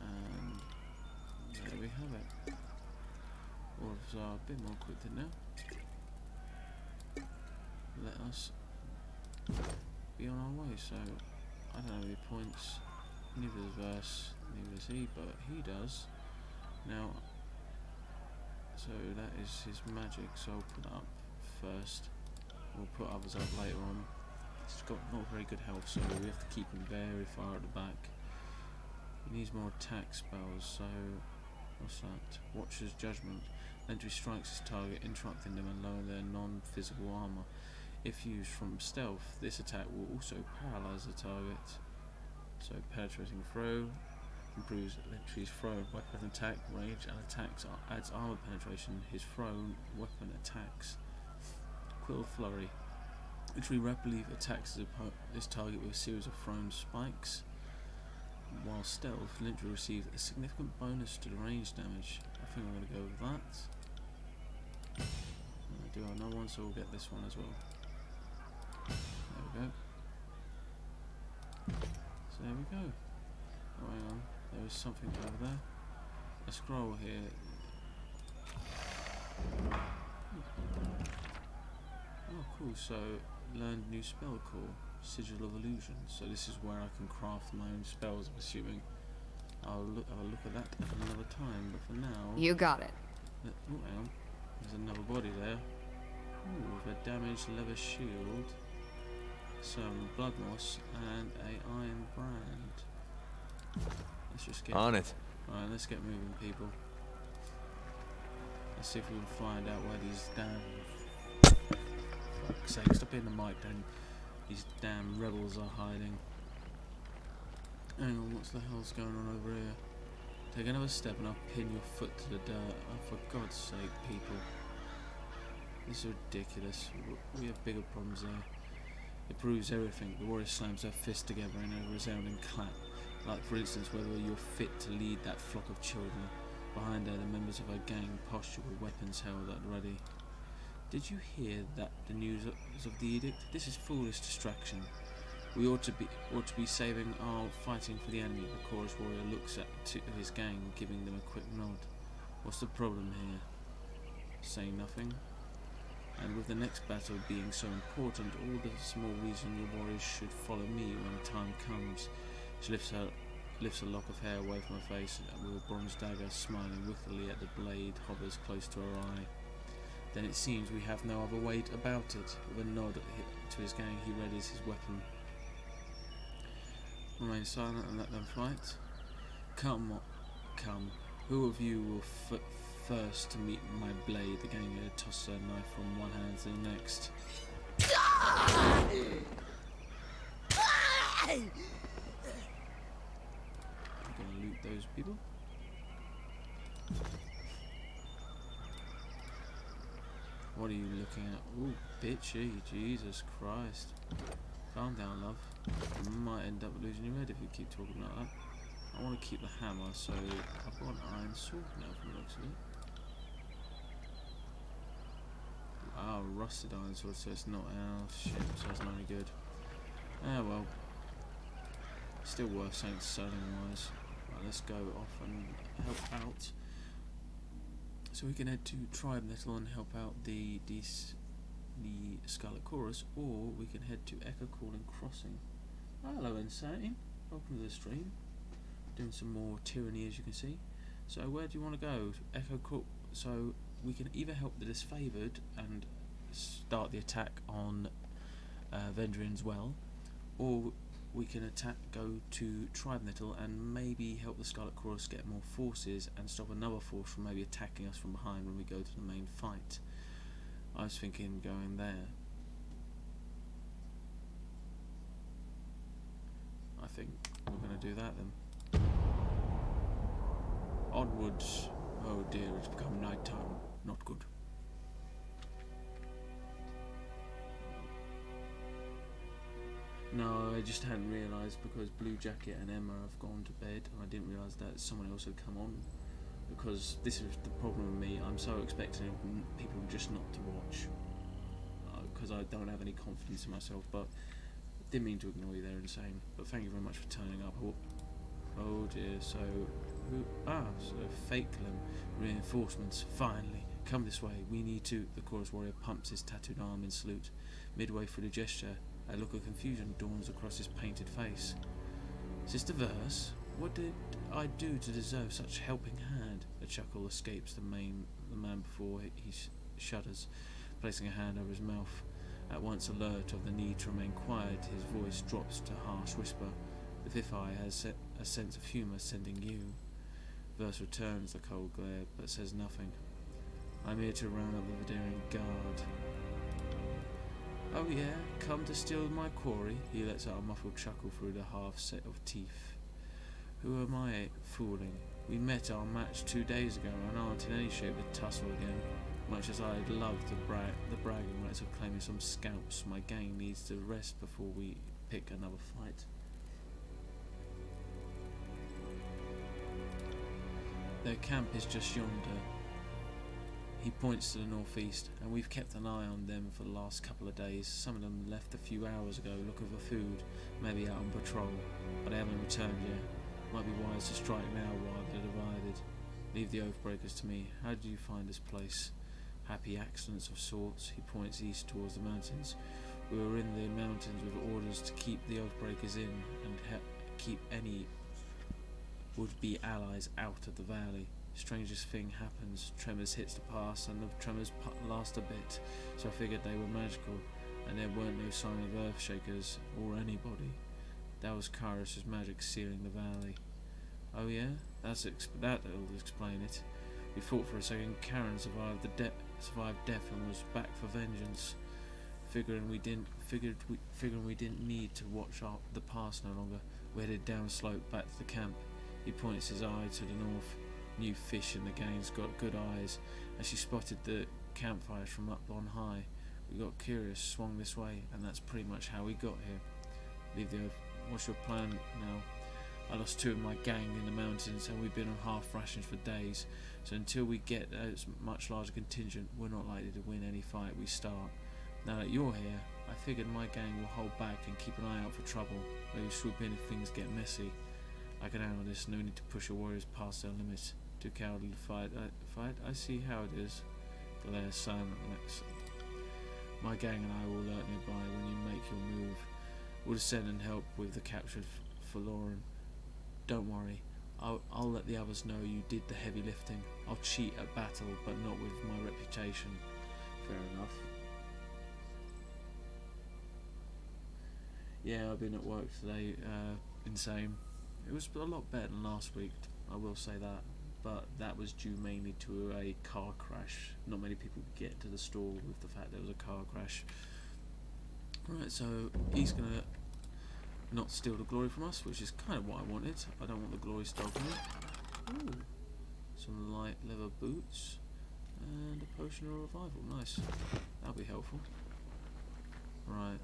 And there we have it. All of us are a bit more quick than now. Let us be on our way. So, I don't know any points. Neither does Verse, neither does he, but he does. Now, so that is his magic, so I'll put that up first. We'll put others up later on. He's got not very good health, so we have to keep him very far at the back. He needs more attack spells, so what's that? Watcher's Judgment. Legendary strikes his target, interrupting them and lowering their non-physical armour. If used from stealth, this attack will also paralyse the target. So penetrating throw improves Legendary's throw weapon attack range and attacks adds armour penetration. His thrown weapon attacks. Quill Flurry. Literally rapidly attacks his target with a series of thrown spikes. While stealth, Lindra receives a significant bonus to the range damage. I think I'm going to go with that. And I do have another one, so we'll get this one as well. There we go. So there we go. Oh, hang on. There was something over there. A scroll here. Oh cool, so learned new spell call, Sigil of Illusion. So this is where I can craft my own spells, I'm assuming. I'll look at that at another time, but for now... You got it. Oh, hang on. There's another body there. Ooh, with a damaged leather shield, some blood moss, and a iron brand. Let's just get... On it. Alright, let's get moving, people. Let's see if we can find out where these damn... Fuck's sake, stop hitting the mic down. These damn rebels are hiding. Hang on, what's the hell's going on over here? Take another step and I'll pin your foot to the dirt. Oh, for God's sake, people. This is ridiculous. We have bigger problems there. It proves everything. The warrior slams her fists together in a resounding clap. Like, for instance, whether you're fit to lead that flock of children. Behind her, the members of her gang posture with weapons held at ready. Did you hear that the news of the edict? This is foolish distraction. We ought to be saving our fighting for the enemy. The chorus warrior looks at two of his gang, giving them a quick nod. What's the problem here? Say nothing. And with the next battle being so important, all the small reason your warriors should follow me when the time comes. She lifts a lock of hair away from her face and with a bronze dagger, smiling wickedly at the blade, hovers close to her eye. Then it seems we have no other way about it. With a nod to his gang, he readies his weapon. Remain silent and let them fight. Come. Who of you will first to meet my blade? The gang leader tosses her knife from one hand to the next. I'm gonna loot those people. What are you looking at? Ooh, bitchy, Jesus Christ. Calm down, love. You might end up losing your head if you keep talking like that. I want to keep the hammer, so I've got an iron sword now from the looks of it. Ah, rusted iron sword, so it's not... Oh, shit, so it's not any good. Ah, well. Still worth saying selling-wise. Right, let's go off and help out. So we can head to Tripnettle and help out the Scarlet Chorus, or we can head to Echo Call Crossing. Hello, Insane. Welcome to the stream. Doing some more tyranny, as you can see. So where do you want to go? Echo Call. So we can either help the Disfavored and start the attack on Vendrien's Well, or we can go to Tripnettle and maybe help the Scarlet Chorus get more forces and stop another force from maybe attacking us from behind when we go to the main fight. I was thinking going there. I think we're going to do that then. Onwards. Oh dear, it's become night time. Not good. No, I just hadn't realised because Bluejackie and Emma have gone to bed, and I didn't realise that someone else had come on. Because this is the problem with me, I'm so expecting people just not to watch. Because I don't have any confidence in myself, but didn't mean to ignore you there, Insane. But thank you very much for turning up. Oh dear, so. So Fakelin reinforcements, finally. Come this way, we need to. The Chorus Warrior pumps his tattooed arm in salute. Midway through the gesture, a look of confusion dawns across his painted face. Sister Verse, what did I do to deserve such helping hand? A chuckle escapes the man before he shudders, placing a hand over his mouth. At once alert of the need to remain quiet, his voice drops to a harsh whisper. The Fifth Eye has a sense of humour sending you. Verse returns the cold glare, but says nothing. I'm here to round up the Vendrian Guard. Oh yeah, come to steal my quarry. He lets out a muffled chuckle through the half set of teeth. Who am I fooling? We met our match 2 days ago and aren't in any shape to tussle again. Much as I'd love to the bragging rights of claiming some scalps, my gang needs to rest before we pick another fight. Their camp is just yonder. He points to the northeast, and we've kept an eye on them for the last couple of days. Some of them left a few hours ago looking for food, maybe out on patrol, but they haven't returned yet. Might be wise to strike now while they're divided. Leave the Oathbreakers to me. How did you find this place? Happy accidents of sorts. He points east towards the mountains. We were in the mountains with orders to keep the Oathbreakers in and keep any would-be allies out of the valley. Strangest thing happens, tremors hits the pass, and the tremors last a bit, so I figured they were magical, and there weren't no sign of Earthshakers or anybody. That was Kyros' magic sealing the valley. Oh yeah? That'll explain it. We thought for a second Karen survived death and was back for vengeance, figuring we didn't need to watch the pass no longer. We headed down slope back to the camp. He points his eye to the north. New fish in the gang's got good eyes, and she spotted the campfires from up on high. We got curious, swung this way, and that's pretty much how we got here. Leave the Earth. What's your plan now? I lost two of my gang in the mountains, and we've been on half rations for days, so until we get a much larger contingent, we're not likely to win any fight we start. Now that you're here, I figured my gang will hold back and keep an eye out for trouble, maybe swoop in if things get messy. I can handle this, no need to push your warriors past their limits. Too cowardly to fight, I see how it is. Glare silently. My gang and I will alert nearby when you make your move. We'll descend and help with the captured Forlorn. Don't worry, I'll let the others know you did the heavy lifting. I'll cheat at battle, but not with my reputation. Fair enough. Yeah, I've been at work today, Insane. It was a lot better than last week, I will say that, but that was due mainly to a car crash. Not many people get to the store with the fact there was a car crash. Right, so he's going to not steal the glory from us, which is kind of what I wanted. I don't want the glory stolen. Ooh, some light leather boots and a potion of revival, nice. That'll be helpful. Right,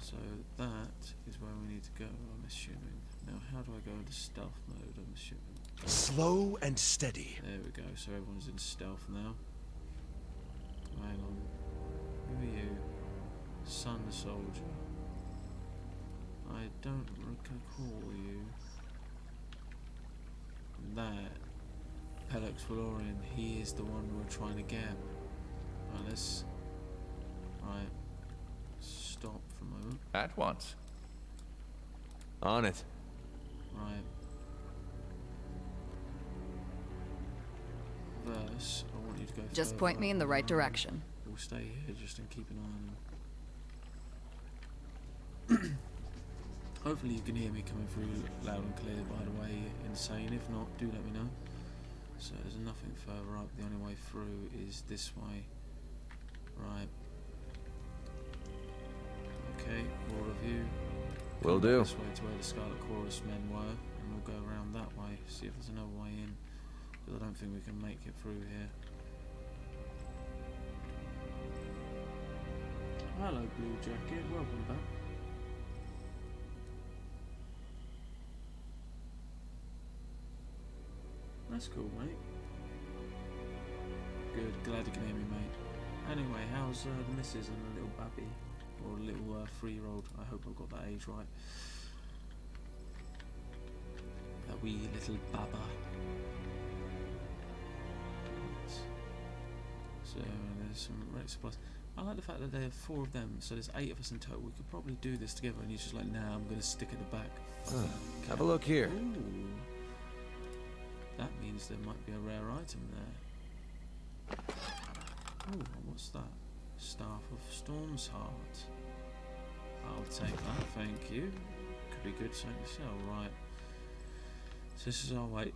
so that is where we need to go, I'm assuming. Now, how do I go into stealth mode, I'm assuming? Slow and steady. There we go, so everyone's in stealth now. Hang on. Who are you? Sun Soldier. I don't recall you. That. Pelix Valorian, he is the one we're trying to get. Right, let's... Right. Stop for a moment. At once. On it. Right. Verse, I want you to go just further. Point me in the right direction. We'll stay here just and keep an eye on him. Hopefully you can hear me coming through loud and clear, by the way, insane. If not, do let me know. So there's nothing further up. The only way through is this way. Right. Okay, all of you. Will do. This way to where the Scarlet Chorus men were, and we'll go around that way, see if there's another way in. Because I don't think we can make it through here. Hello, Bluejacket. Welcome back. That's cool, mate. Good, glad you can hear me, mate. Anyway, how's the missus and the little babby? Or a little 3-year-old, I hope I've got that age right. That wee little baba. So there's some red supplies. I like the fact that there are 4 of them, so there's 8 of us in total. We could probably do this together, and he's just like, nah, I'm gonna stick at the back. Have a look here. Ooh. That means there might be a rare item there. Oh, what's that? Staff of Storm's Heart. I'll take that, thank you. Could be good something to sell, right. So this is our way.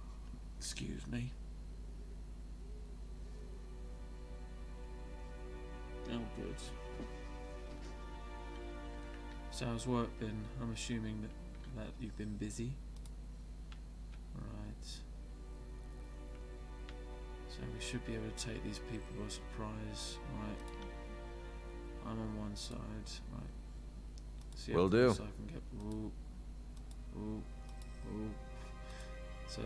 Excuse me. Oh, good. So how's work been? I'm assuming that you've been busy. Right. So we should be able to take these people by surprise. Right. I'm on one side. Right. See will do. So I can get. Ooh. Ooh. Ooh. So.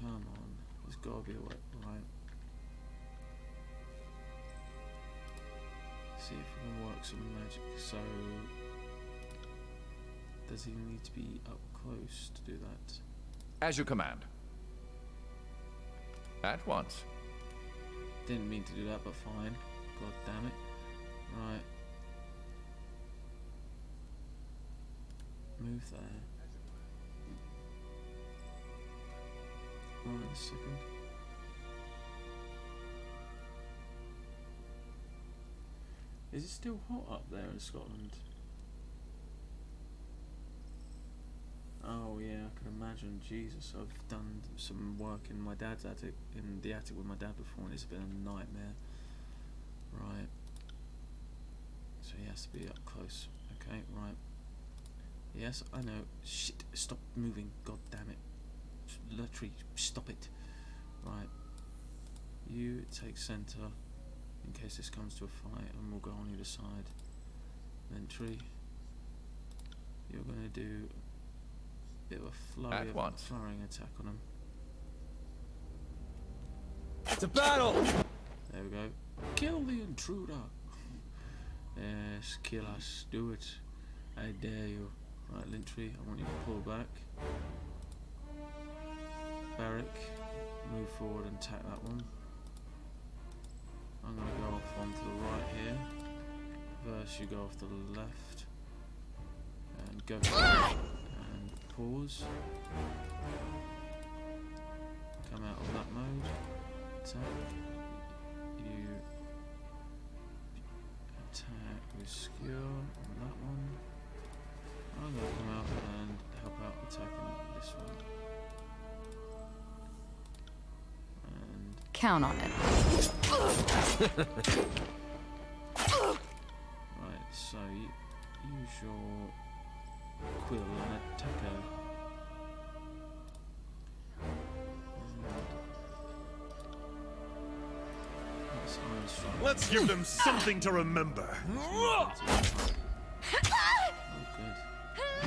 Come on. There's gotta be a way. Right. See if we can work some magic. So. Does he need to be up close to do that? As you command. At once. Didn't mean to do that, but fine. God damn it. Right. Move there. Hold on a second. Is it still hot up there in Scotland? Oh yeah, I can imagine. Jesus, I've done some work in my dad's attic, in the attic with my dad before, and it's been a nightmare. Right. So he has to be up close. Okay, right. Yes, I know. Shit, stop moving. God damn it. Lutry, stop it. Right. You take centre in case this comes to a fight, and we'll go on either side. Lentry, you're going to do bit of a flurry of flurrying attack on him. It's a battle! There we go. Kill the intruder! Yes, kill us. Do it. I dare you. Right, Lintry, I want you to pull back. Barik, move forward and attack that one. I'm going to go off onto the right here. Verse, you go off to the left. And go forward. Pause. Come out of that mode. Attack. You attack with Skewer on that one. I'm going to come out and help out attacking this one. And count on it. Right, so use your Quill and Attacker. Let's give them something to remember. Oh, good.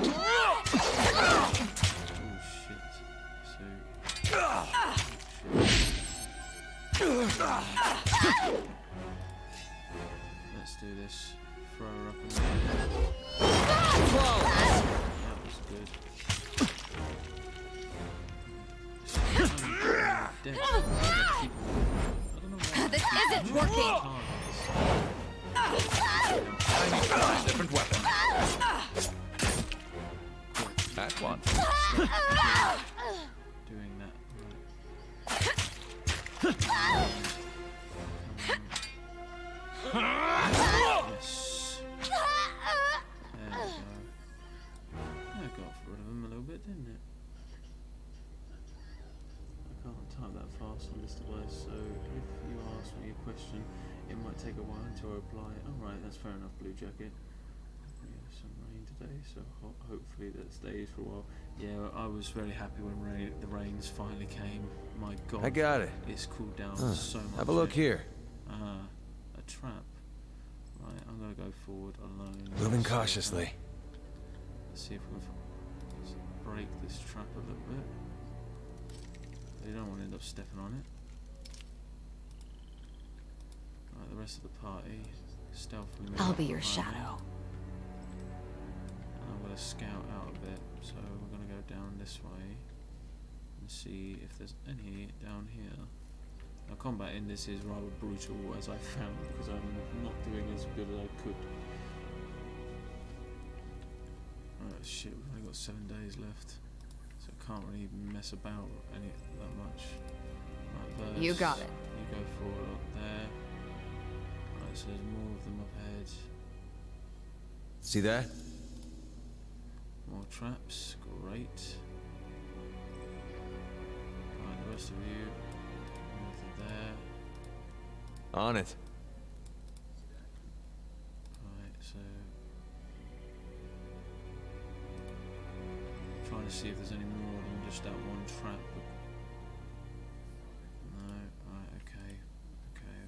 Oh, shit. So. Oh, shit. Let's do this. Throw her up in there. That was good. This isn't working. I need to find a different weapon. isn't it? I can't type that fast on this device, so if you ask me a question, it might take a while until I reply. Alright, that's fair enough, Bluejackie. We have some rain today, so hopefully that stays for a while. Yeah, I was very happy when the rains finally came. My god, I got it. It's cooled down so much. Have a look here. A trap. Right, I'm gonna go forward alone. Moving cautiously. Let's see if we can break this trap a little bit. You don't want to end up stepping on it. Right, the rest of the party stealthily. I'll be your shadow. And I'm gonna scout out a bit, so we're gonna go down this way and see if there's any down here. Now, combat in this is rather brutal, as I found, because I'm not doing as good as I could. Right, shit, we've only got 7 days left, so I can't really mess about that much. Right, Verse, you got it. You go forward up there. Right, so there's more of them up ahead. See that? More traps, great. Right, the rest of you. On it. Right, so I'm trying to see if there's any more than just that one trap. No, right, okay.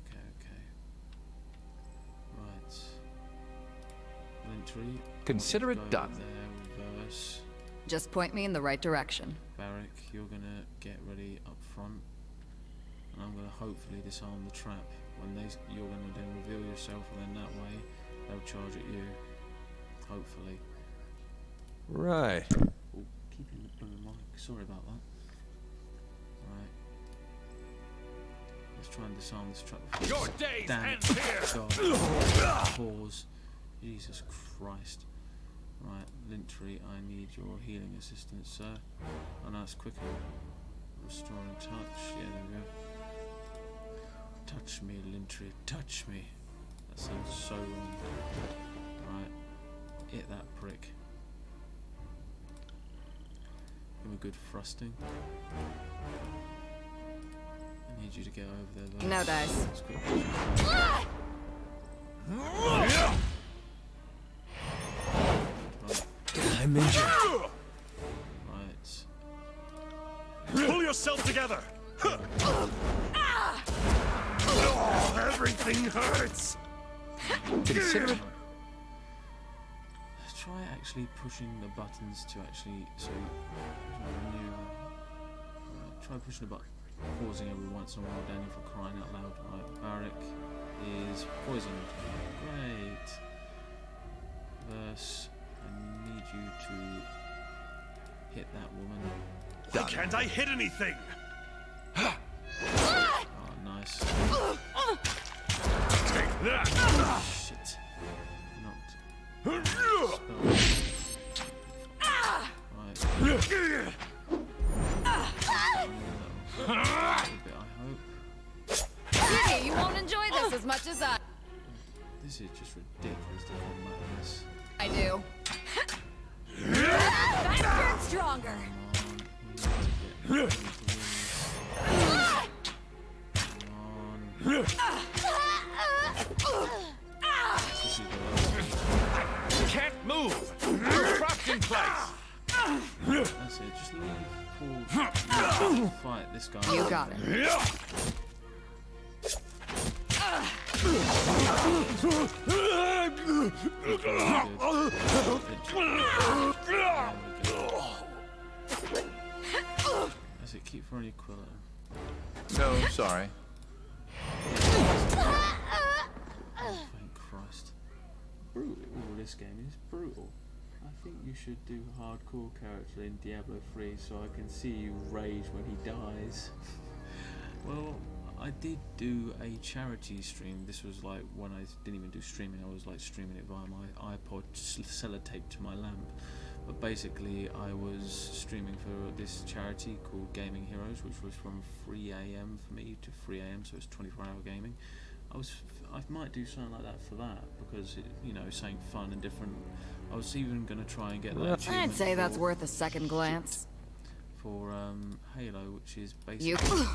Right. Lintry. Consider it done. There, Verse. Just point me in the right direction. Barik, you're gonna get ready up front. And I'm gonna hopefully disarm the trap. When you're going to then reveal yourself, and then that way they'll charge at you. Hopefully. Right. Oh, keeping the blue mic. Sorry about that. Right. Let's try and disarm this trap. Your days end here. God. Pause. Jesus Christ. Right, Lintry, I need your healing assistance, sir. Oh, no, it's quicker. Restoring touch. Yeah, there we go. Touch me, Lintry, touch me. That sounds so wrong. Right. Hit that prick. Give him a good thrusting. I need you to get over there, though. No dice. I'm injured. Right. Pull yourself together! Everything hurts! Consider. Try actually pushing the buttons to actually. So. Try pushing the button. Pausing every once in a while, Daniel, for crying out loud. Right, Barik is poisoned. Great. Verse, I need you to hit that woman. Why can't I hit anything? Oh, nice. Oh, shit. Not spell. Right. A bit, I hope. You won't enjoy this as much as I. This is just ridiculous to come like this. I do. That's stronger. I can't move! You're trapped in place! That's it, just leave Paul. Fight this guy. You got it. That's it, keep throwing your quill at him. No, sorry. Oh, thank Christ. Brutal. Oh, this game is brutal. I think you should do hardcore character in Diablo 3 so I can see you rage when he dies. Well, I did do a charity stream. This was like when I didn't even do streaming. I was like streaming it via my iPod sellotaped to my lamp. But basically I was streaming for this charity called Gaming Heroes, which was from 3 AM for me to 3 AM, so it's 24-hour gaming. I might do something like that for that, because, you know, something fun and different. I was even going to try and get that. I'd say that's worth a second glance. For Halo, which is basically...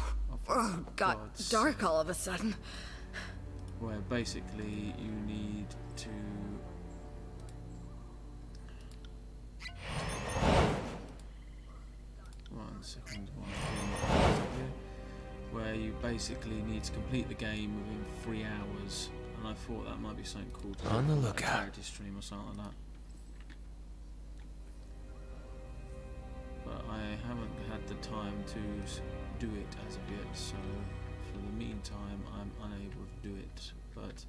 Oh, got dark all of a sudden. Where basically you need to... Where you basically need to complete the game within 3 hours, and I thought that might be something cool to on the lookout, a charity stream or something like that. But I haven't had the time to do it as of yet, so for the meantime, I'm unable to do it. But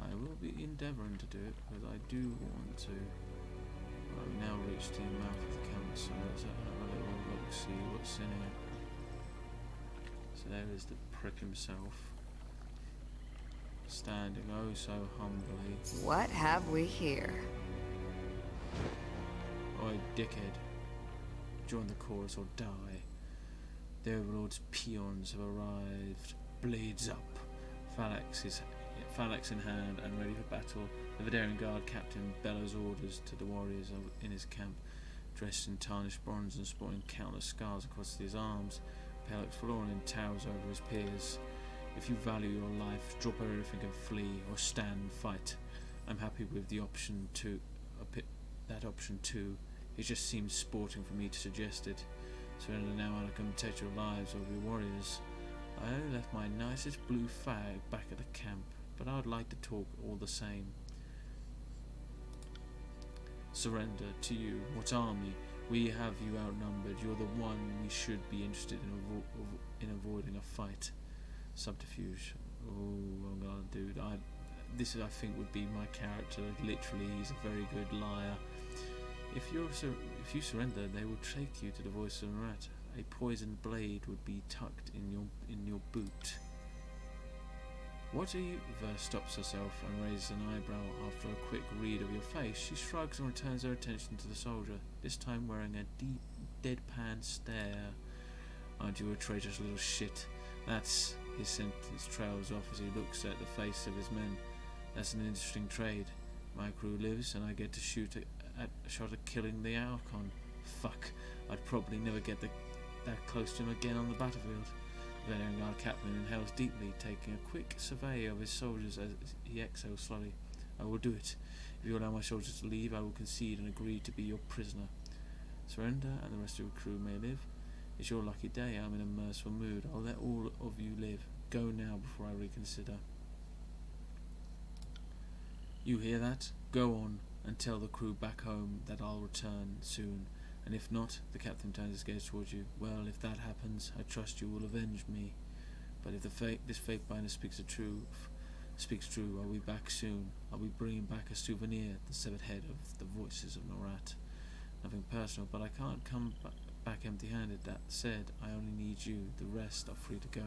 I will be endeavouring to do it because I do want to. Well, I've now reached the mouth of the camera, so let's have a little look, see what's in it. So there is the prick himself, standing oh so humbly. What have we here? Oi, dickhead. Join the chorus or die. The overlord's peons have arrived, blades up, phalanx in hand and ready for battle. The Vendrian Guard captain bellows orders to the warriors in his camp, dressed in tarnished bronze and sporting countless scars across his arms. Pelix Florin towers over his peers. If you value your life, drop everything and flee, or stand and fight. I'm happy with the option to that option too. It just seems sporting for me to suggest it. Surrender now, and I can protect your lives or your warriors. I only left my nicest blue fag back at the camp, but I would like to talk all the same. Surrender to you. What army? We have you outnumbered. You're the one we should be interested in avoiding a fight. Subterfuge. Oh, I'm gonna do that. This, I think, would be my character. Literally, he's a very good liar. If you surrender, they will take you to the Voice of Nerat. A poisoned blade would be tucked in your boot. What are you? Verse stops herself and raises an eyebrow after a quick read of your face. She shrugs and returns her attention to the soldier, this time wearing a deep, deadpan stare. Aren't you a traitorous little shit? That's... His sentence trails off as he looks at the face of his men. That's an interesting trade. My crew lives and I get to shoot a shot at killing the Archon. Fuck, I'd probably never get that close to him again on the battlefield. The Vendrian Guard captain inhales deeply, taking a quick survey of his soldiers as he exhales slowly. I will do it. If you allow my soldiers to leave, I will concede and agree to be your prisoner. Surrender, and the rest of your crew may live. It's your lucky day. I'm in a merciful mood. I'll let all of you live. Go now before I reconsider. You hear that? Go on, and tell the crew back home that I'll return soon. And if not, the captain turns his gaze towards you. Well, if that happens, I trust you will avenge me. But if this fate binder speaks true, I'll be back soon. I'll be bringing back a souvenir, the severed head of the Voices of Nerat. Nothing personal, but I can't come back empty-handed. That said, I only need you. The rest are free to go.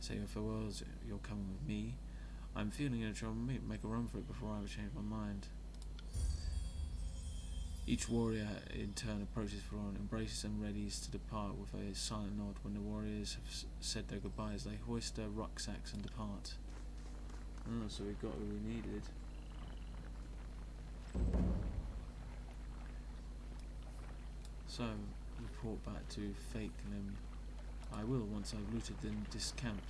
Say your farewells. You're coming with me. I'm feeling in trouble. Make a run for it before I change my mind. Each warrior in turn approaches Florin, embraces and readies to depart with a silent nod. When the warriors have said their goodbyes, they hoist their rucksacks and depart. Oh, so we got who we needed. So, report back to Fakelim. I will once I've looted them this camp.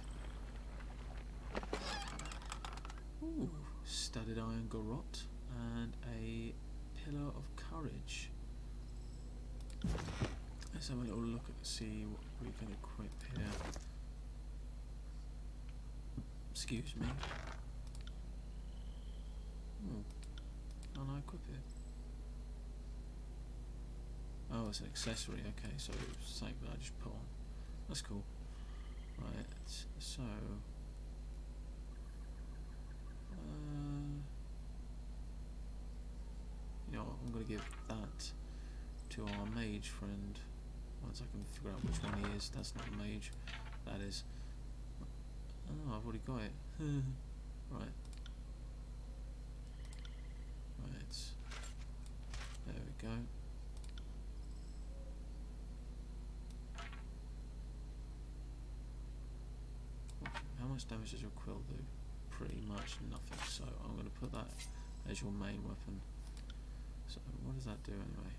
Ooh, studded iron garrote and a pillar of courage. Let's have a little look and see what we can equip here. Excuse me. How do I equip it? Oh, it's an accessory. Okay, so it's something that I just put on. That's cool. Right, so... you know what, I'm going to give that to our mage friend once I can figure out which one he is. That's not a mage, that is. Oh, I've already got it. Right, there we go. How much damage does your quill do? Pretty much nothing, so I'm going to put that as your main weapon. that do anyway?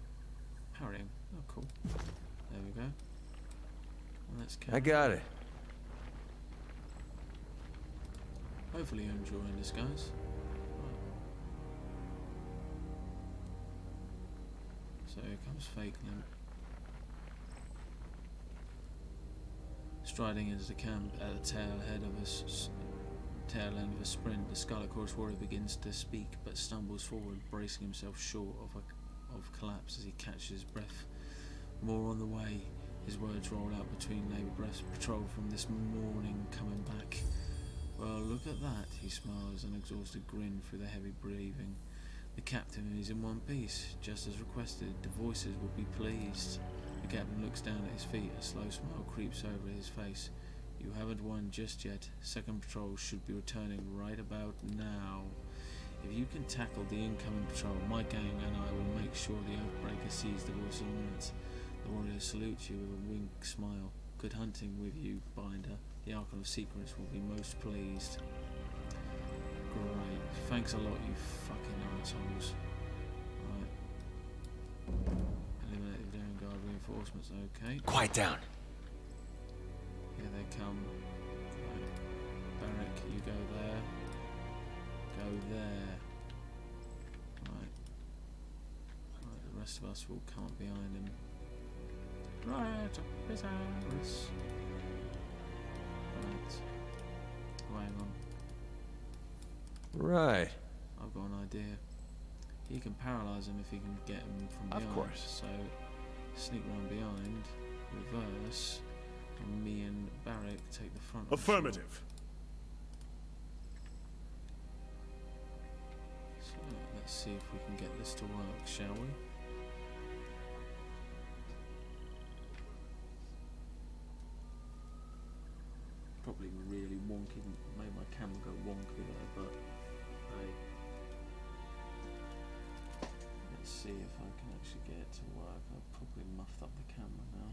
Powering. Oh, cool. There we go. Let's go. I got it. Hopefully you're enjoying this, guys. So here comes Fake Limp. Striding into the camp at a tail end of a sprint, the Scarlet Chorus warrior begins to speak but stumbles forward, bracing himself short of collapse as he catches his breath. More on the way, his words roll out between labour breaths. Patrol from this morning coming back. Well, look at that, he smiles, an exhausted grin through the heavy breathing. The captain is in one piece, just as requested. The voices will be pleased. The captain looks down at his feet, a slow smile creeps over his face. You haven't won just yet. Second patrol should be returning right about now. If you can tackle the incoming patrol, my gang and I will make sure the Oathbreaker sees the voice of Nerat. The warrior salutes you with a wink smile. Good hunting with you, Binder. The Archon of Secrets will be most pleased. Great. Thanks a lot, you fucking assholes. Right. Eliminate the Vendrian Guard reinforcements, okay. Quiet down! Here they come. Right. Barik, you go there. Go there. Right. Right, the rest of us will come up behind him. Right up his hands. Right. Hang on. Right. I've got an idea. He can paralyse him if he can get him from behind. Of course. So, sneak round behind, reverse, and me and Barik take the front. Affirmative. So, let's see if we can get this to work, shall we? Probably really wonky, made my camera go wonky there, but let's see if I can actually get it to work. I've probably muffed up the camera now.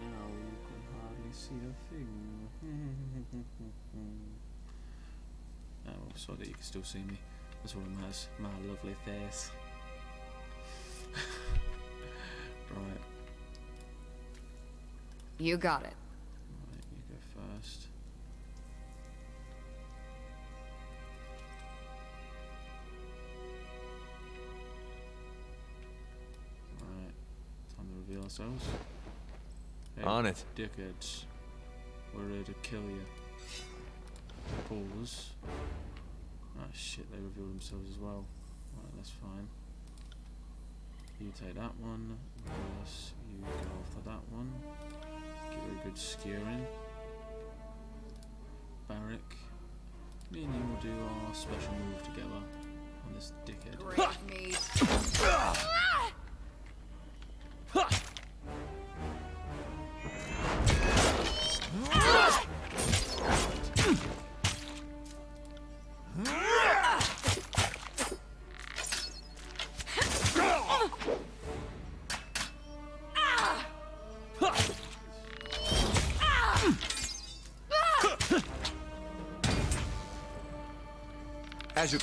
Now you can hardly see a thing. Oh, so that you can still see me. That's all that matters. My lovely face. Right. You got it. Right, you go first. Right, time to reveal ourselves. Hey, on it. Dickheads. We're ready to kill you. Pause. Ah, shit, they revealed themselves as well. Right, that's fine. You take that one, reverse, you go after that one, give her a good skewering. Barik, me and you will do our special move together on this dickhead. Great meat.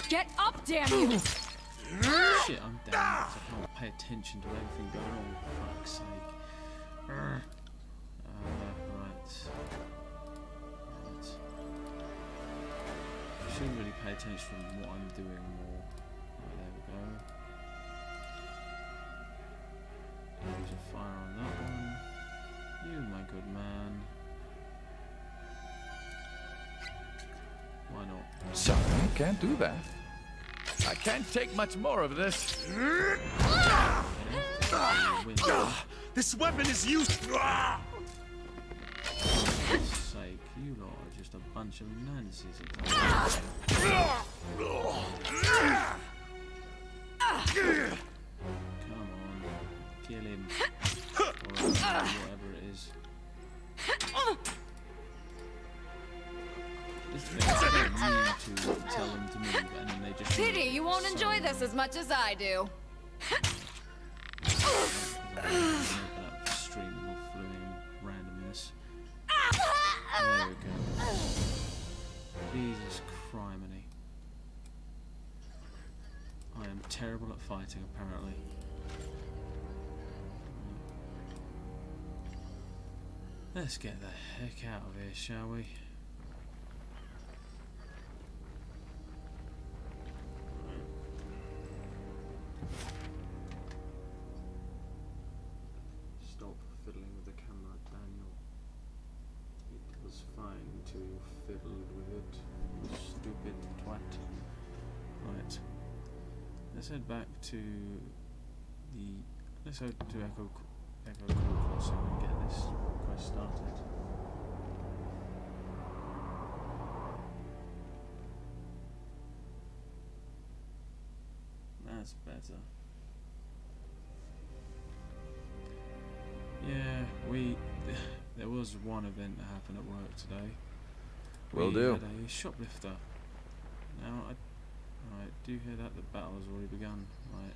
Get up, damn you! Shit, I'm down. I can't pay attention to everything going on. For fuck's sake. Right. Right. I shouldn't really pay attention to what I'm doing more. Right, there we go. Use a fire on that one. You, my good man. Why not? Sorry, I can't do that. I can't take much more of this. This weapon is used. For sake, you lot are just a bunch of nancies. Come on, kill him. Or whatever it is. Pity you won't enjoy this as much as I do. Stream of randomness. There we go. Jesus Jesus criminy. I am terrible at fighting, apparently. Let's get the heck out of here, shall we? Stop fiddling with the camera, Daniel. It was fine until you fiddled with it, you stupid twat. Right. Let's head back to the... Let's head to Echo Call Crossing and get this quest started. That's better. Yeah, there was one event that happened at work today. Will do. We had a shoplifter. Now I do hear that the battle has already begun. Right.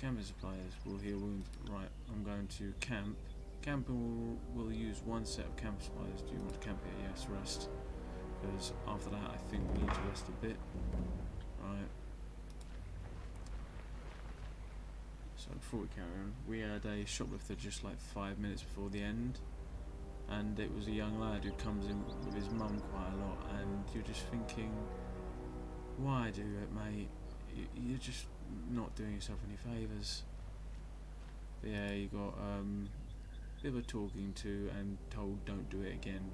Camping supplies will heal wounds. Right, I'm going to camp. Camping will use one set of camp supplies. Do you want to camp here? Yes, rest. Because after that I think we need to rest a bit. Right. So before we carry on, we had a shoplifter just like 5 minutes before the end. And it was a young lad who comes in with his mum quite a lot, and you're just thinking, why do it, mate? You're just not doing yourself any favours. But yeah, you got a bit of a talking to and told don't do it again.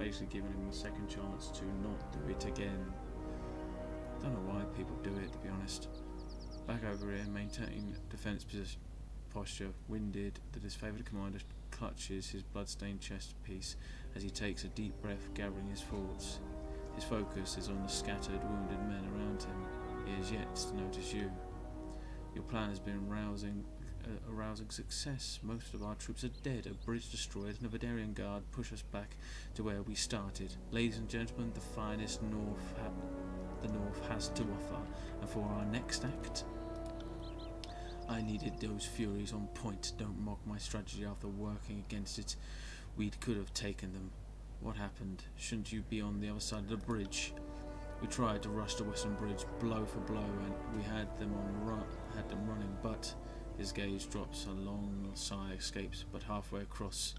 Basically giving him a second chance to not do it again. Don't know why people do it, to be honest. Back over here, maintain defence position, posture, winded. The disfavoured commander clutches his bloodstained chest piece as he takes a deep breath, gathering his thoughts. His focus is on the scattered, wounded men around him. He is yet to notice you. Your plan has been arousing success. Most of our troops are dead, a bridge destroyed, and the Vendrian Guard push us back to where we started. Ladies and gentlemen, the finest the North has to offer, and for our next act, I needed those Furies on point. Don't mock my strategy after working against it. We could have taken them. What happened? Shouldn't you be on the other side of the bridge? We tried to rush the western bridge blow for blow, and we had them running, but his gaze drops. A long sigh escapes, but halfway across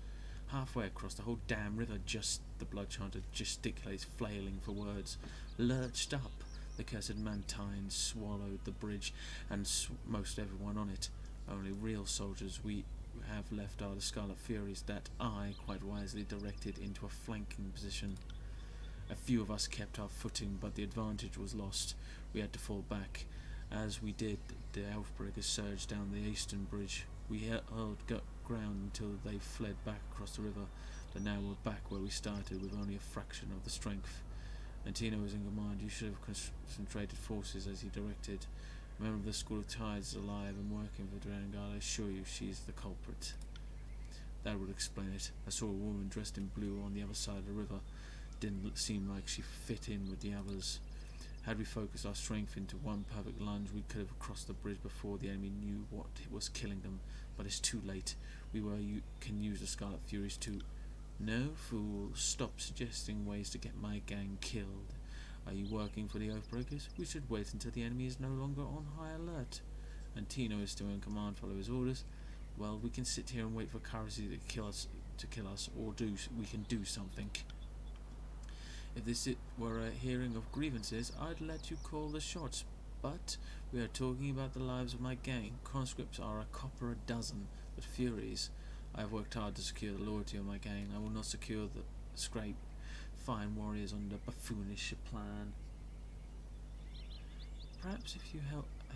the whole damn river, just the blood chanter gesticulates, flailing for words. Lurched up, the cursed mantine swallowed the bridge and most everyone on it. Only real soldiers we have left are the Scarlet Furies that I quite wisely directed into a flanking position. A few of us kept our footing, but the advantage was lost. We had to fall back. As we did, the Elfbreakers surged down the eastern bridge. We held ground until they fled back across the river, but now we're back where we started with only a fraction of the strength. Antino is in command. You should have concentrated forces as he directed. A member of the School of Tides is alive and working for Vendrian Guard. I assure you she is the culprit. That would explain it. I saw a woman dressed in blue on the other side of the river. Didn't seem like she fit in with the others. Had we focused our strength into one perfect lunge, we could have crossed the bridge before the enemy knew what was killing them, but it's too late. You can use the Scarlet Furies too. No, fool, stop suggesting ways to get my gang killed. Are you working for the Oathbreakers? We should wait until the enemy is no longer on high alert. And Tino is still in command, follow his orders. Well, we can sit here and wait for Kyros to kill us, or we can do something. If this were a hearing of grievances, I'd let you call the shots, but we are talking about the lives of my gang. Conscripts are a copper a dozen, but Furies... I have worked hard to secure the loyalty of my gang. I will not scrape fine warriors under buffoonish plan. Perhaps if you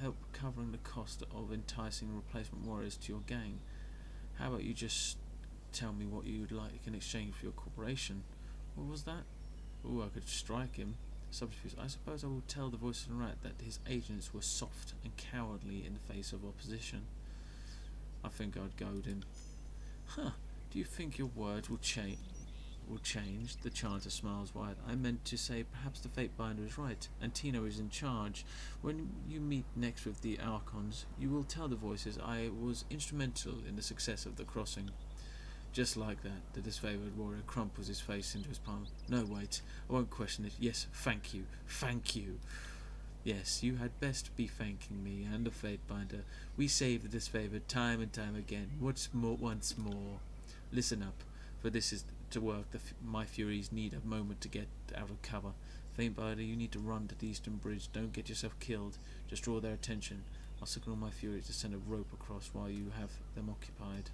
help covering the cost of enticing replacement warriors to your gang. How about you just tell me what you'd like in exchange for your cooperation? What was that? Ooh, I could strike him. Subterfuge. I suppose I will tell the Voice of Nerat that his agents were soft and cowardly in the face of opposition. I think I'd goad him. Huh, do you think your words will change? The chanter smiles wide. I meant to say perhaps the fate binder is right, and Tino is in charge. When you meet next with the Archons, you will tell the Voices I was instrumental in the success of the crossing. Just like that, the disfavoured warrior crumples his face into his palm. No, wait, I won't question it. Yes, thank you. Thank you. Yes, you had best be thanking me and the Fatebinder. We save the disfavoured time and time again. Once more. Listen up, for this is to work. My Furies need a moment to get out of cover. Fatebinder, you need to run to the eastern bridge. Don't get yourself killed. Just draw their attention. I'll signal my Furies to send a rope across while you have them occupied.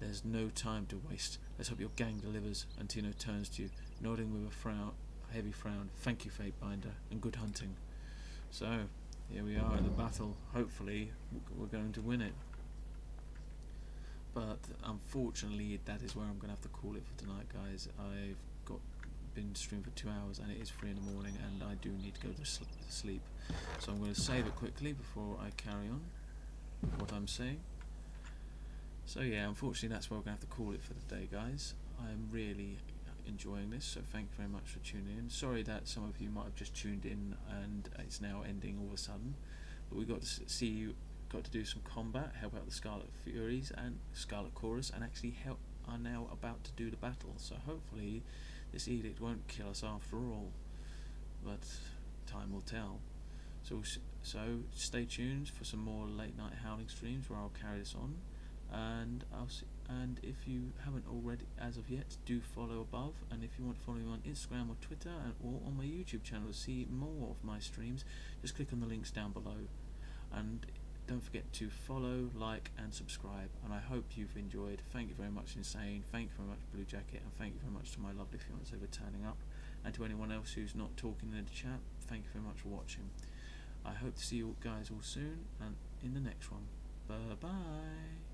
There's no time to waste. Let's hope your gang delivers. Antino turns to you, nodding with a heavy frown. Thank you, Fatebinder, and good hunting. So, here we are at the battle. Hopefully, we're going to win it. But, unfortunately, that is where I'm going to have to call it for tonight, guys. I've been streamed for 2 hours, and it is 3 in the morning, and I do need to go to sleep. So I'm going to save it quickly before I carry on with what I'm saying. So yeah, unfortunately that's where we're going to have to call it for the day, guys. I'm really enjoying this, so thank you very much for tuning in. Sorry that some of you might have just tuned in and it's now ending all of a sudden. But we got to do some combat, help out the Scarlet Furies and Scarlet Chorus, and actually are now about to do the battle. So hopefully this edict won't kill us after all. But time will tell. So stay tuned for some more Late Night Howling streams where I'll carry this on. And if you haven't already as of yet, do follow above, and if you want to follow me on Instagram or Twitter or on my YouTube channel to see more of my streams, just click on the links down below, and don't forget to follow, like and subscribe. And I hope you've enjoyed. Thank you very much, Insane. Thank you very much, Bluejackie, and thank you very much to my lovely fiance for turning up, and to anyone else who's not talking in the chat, thank you very much for watching. I hope to see you guys all soon and in the next one. Bye bye.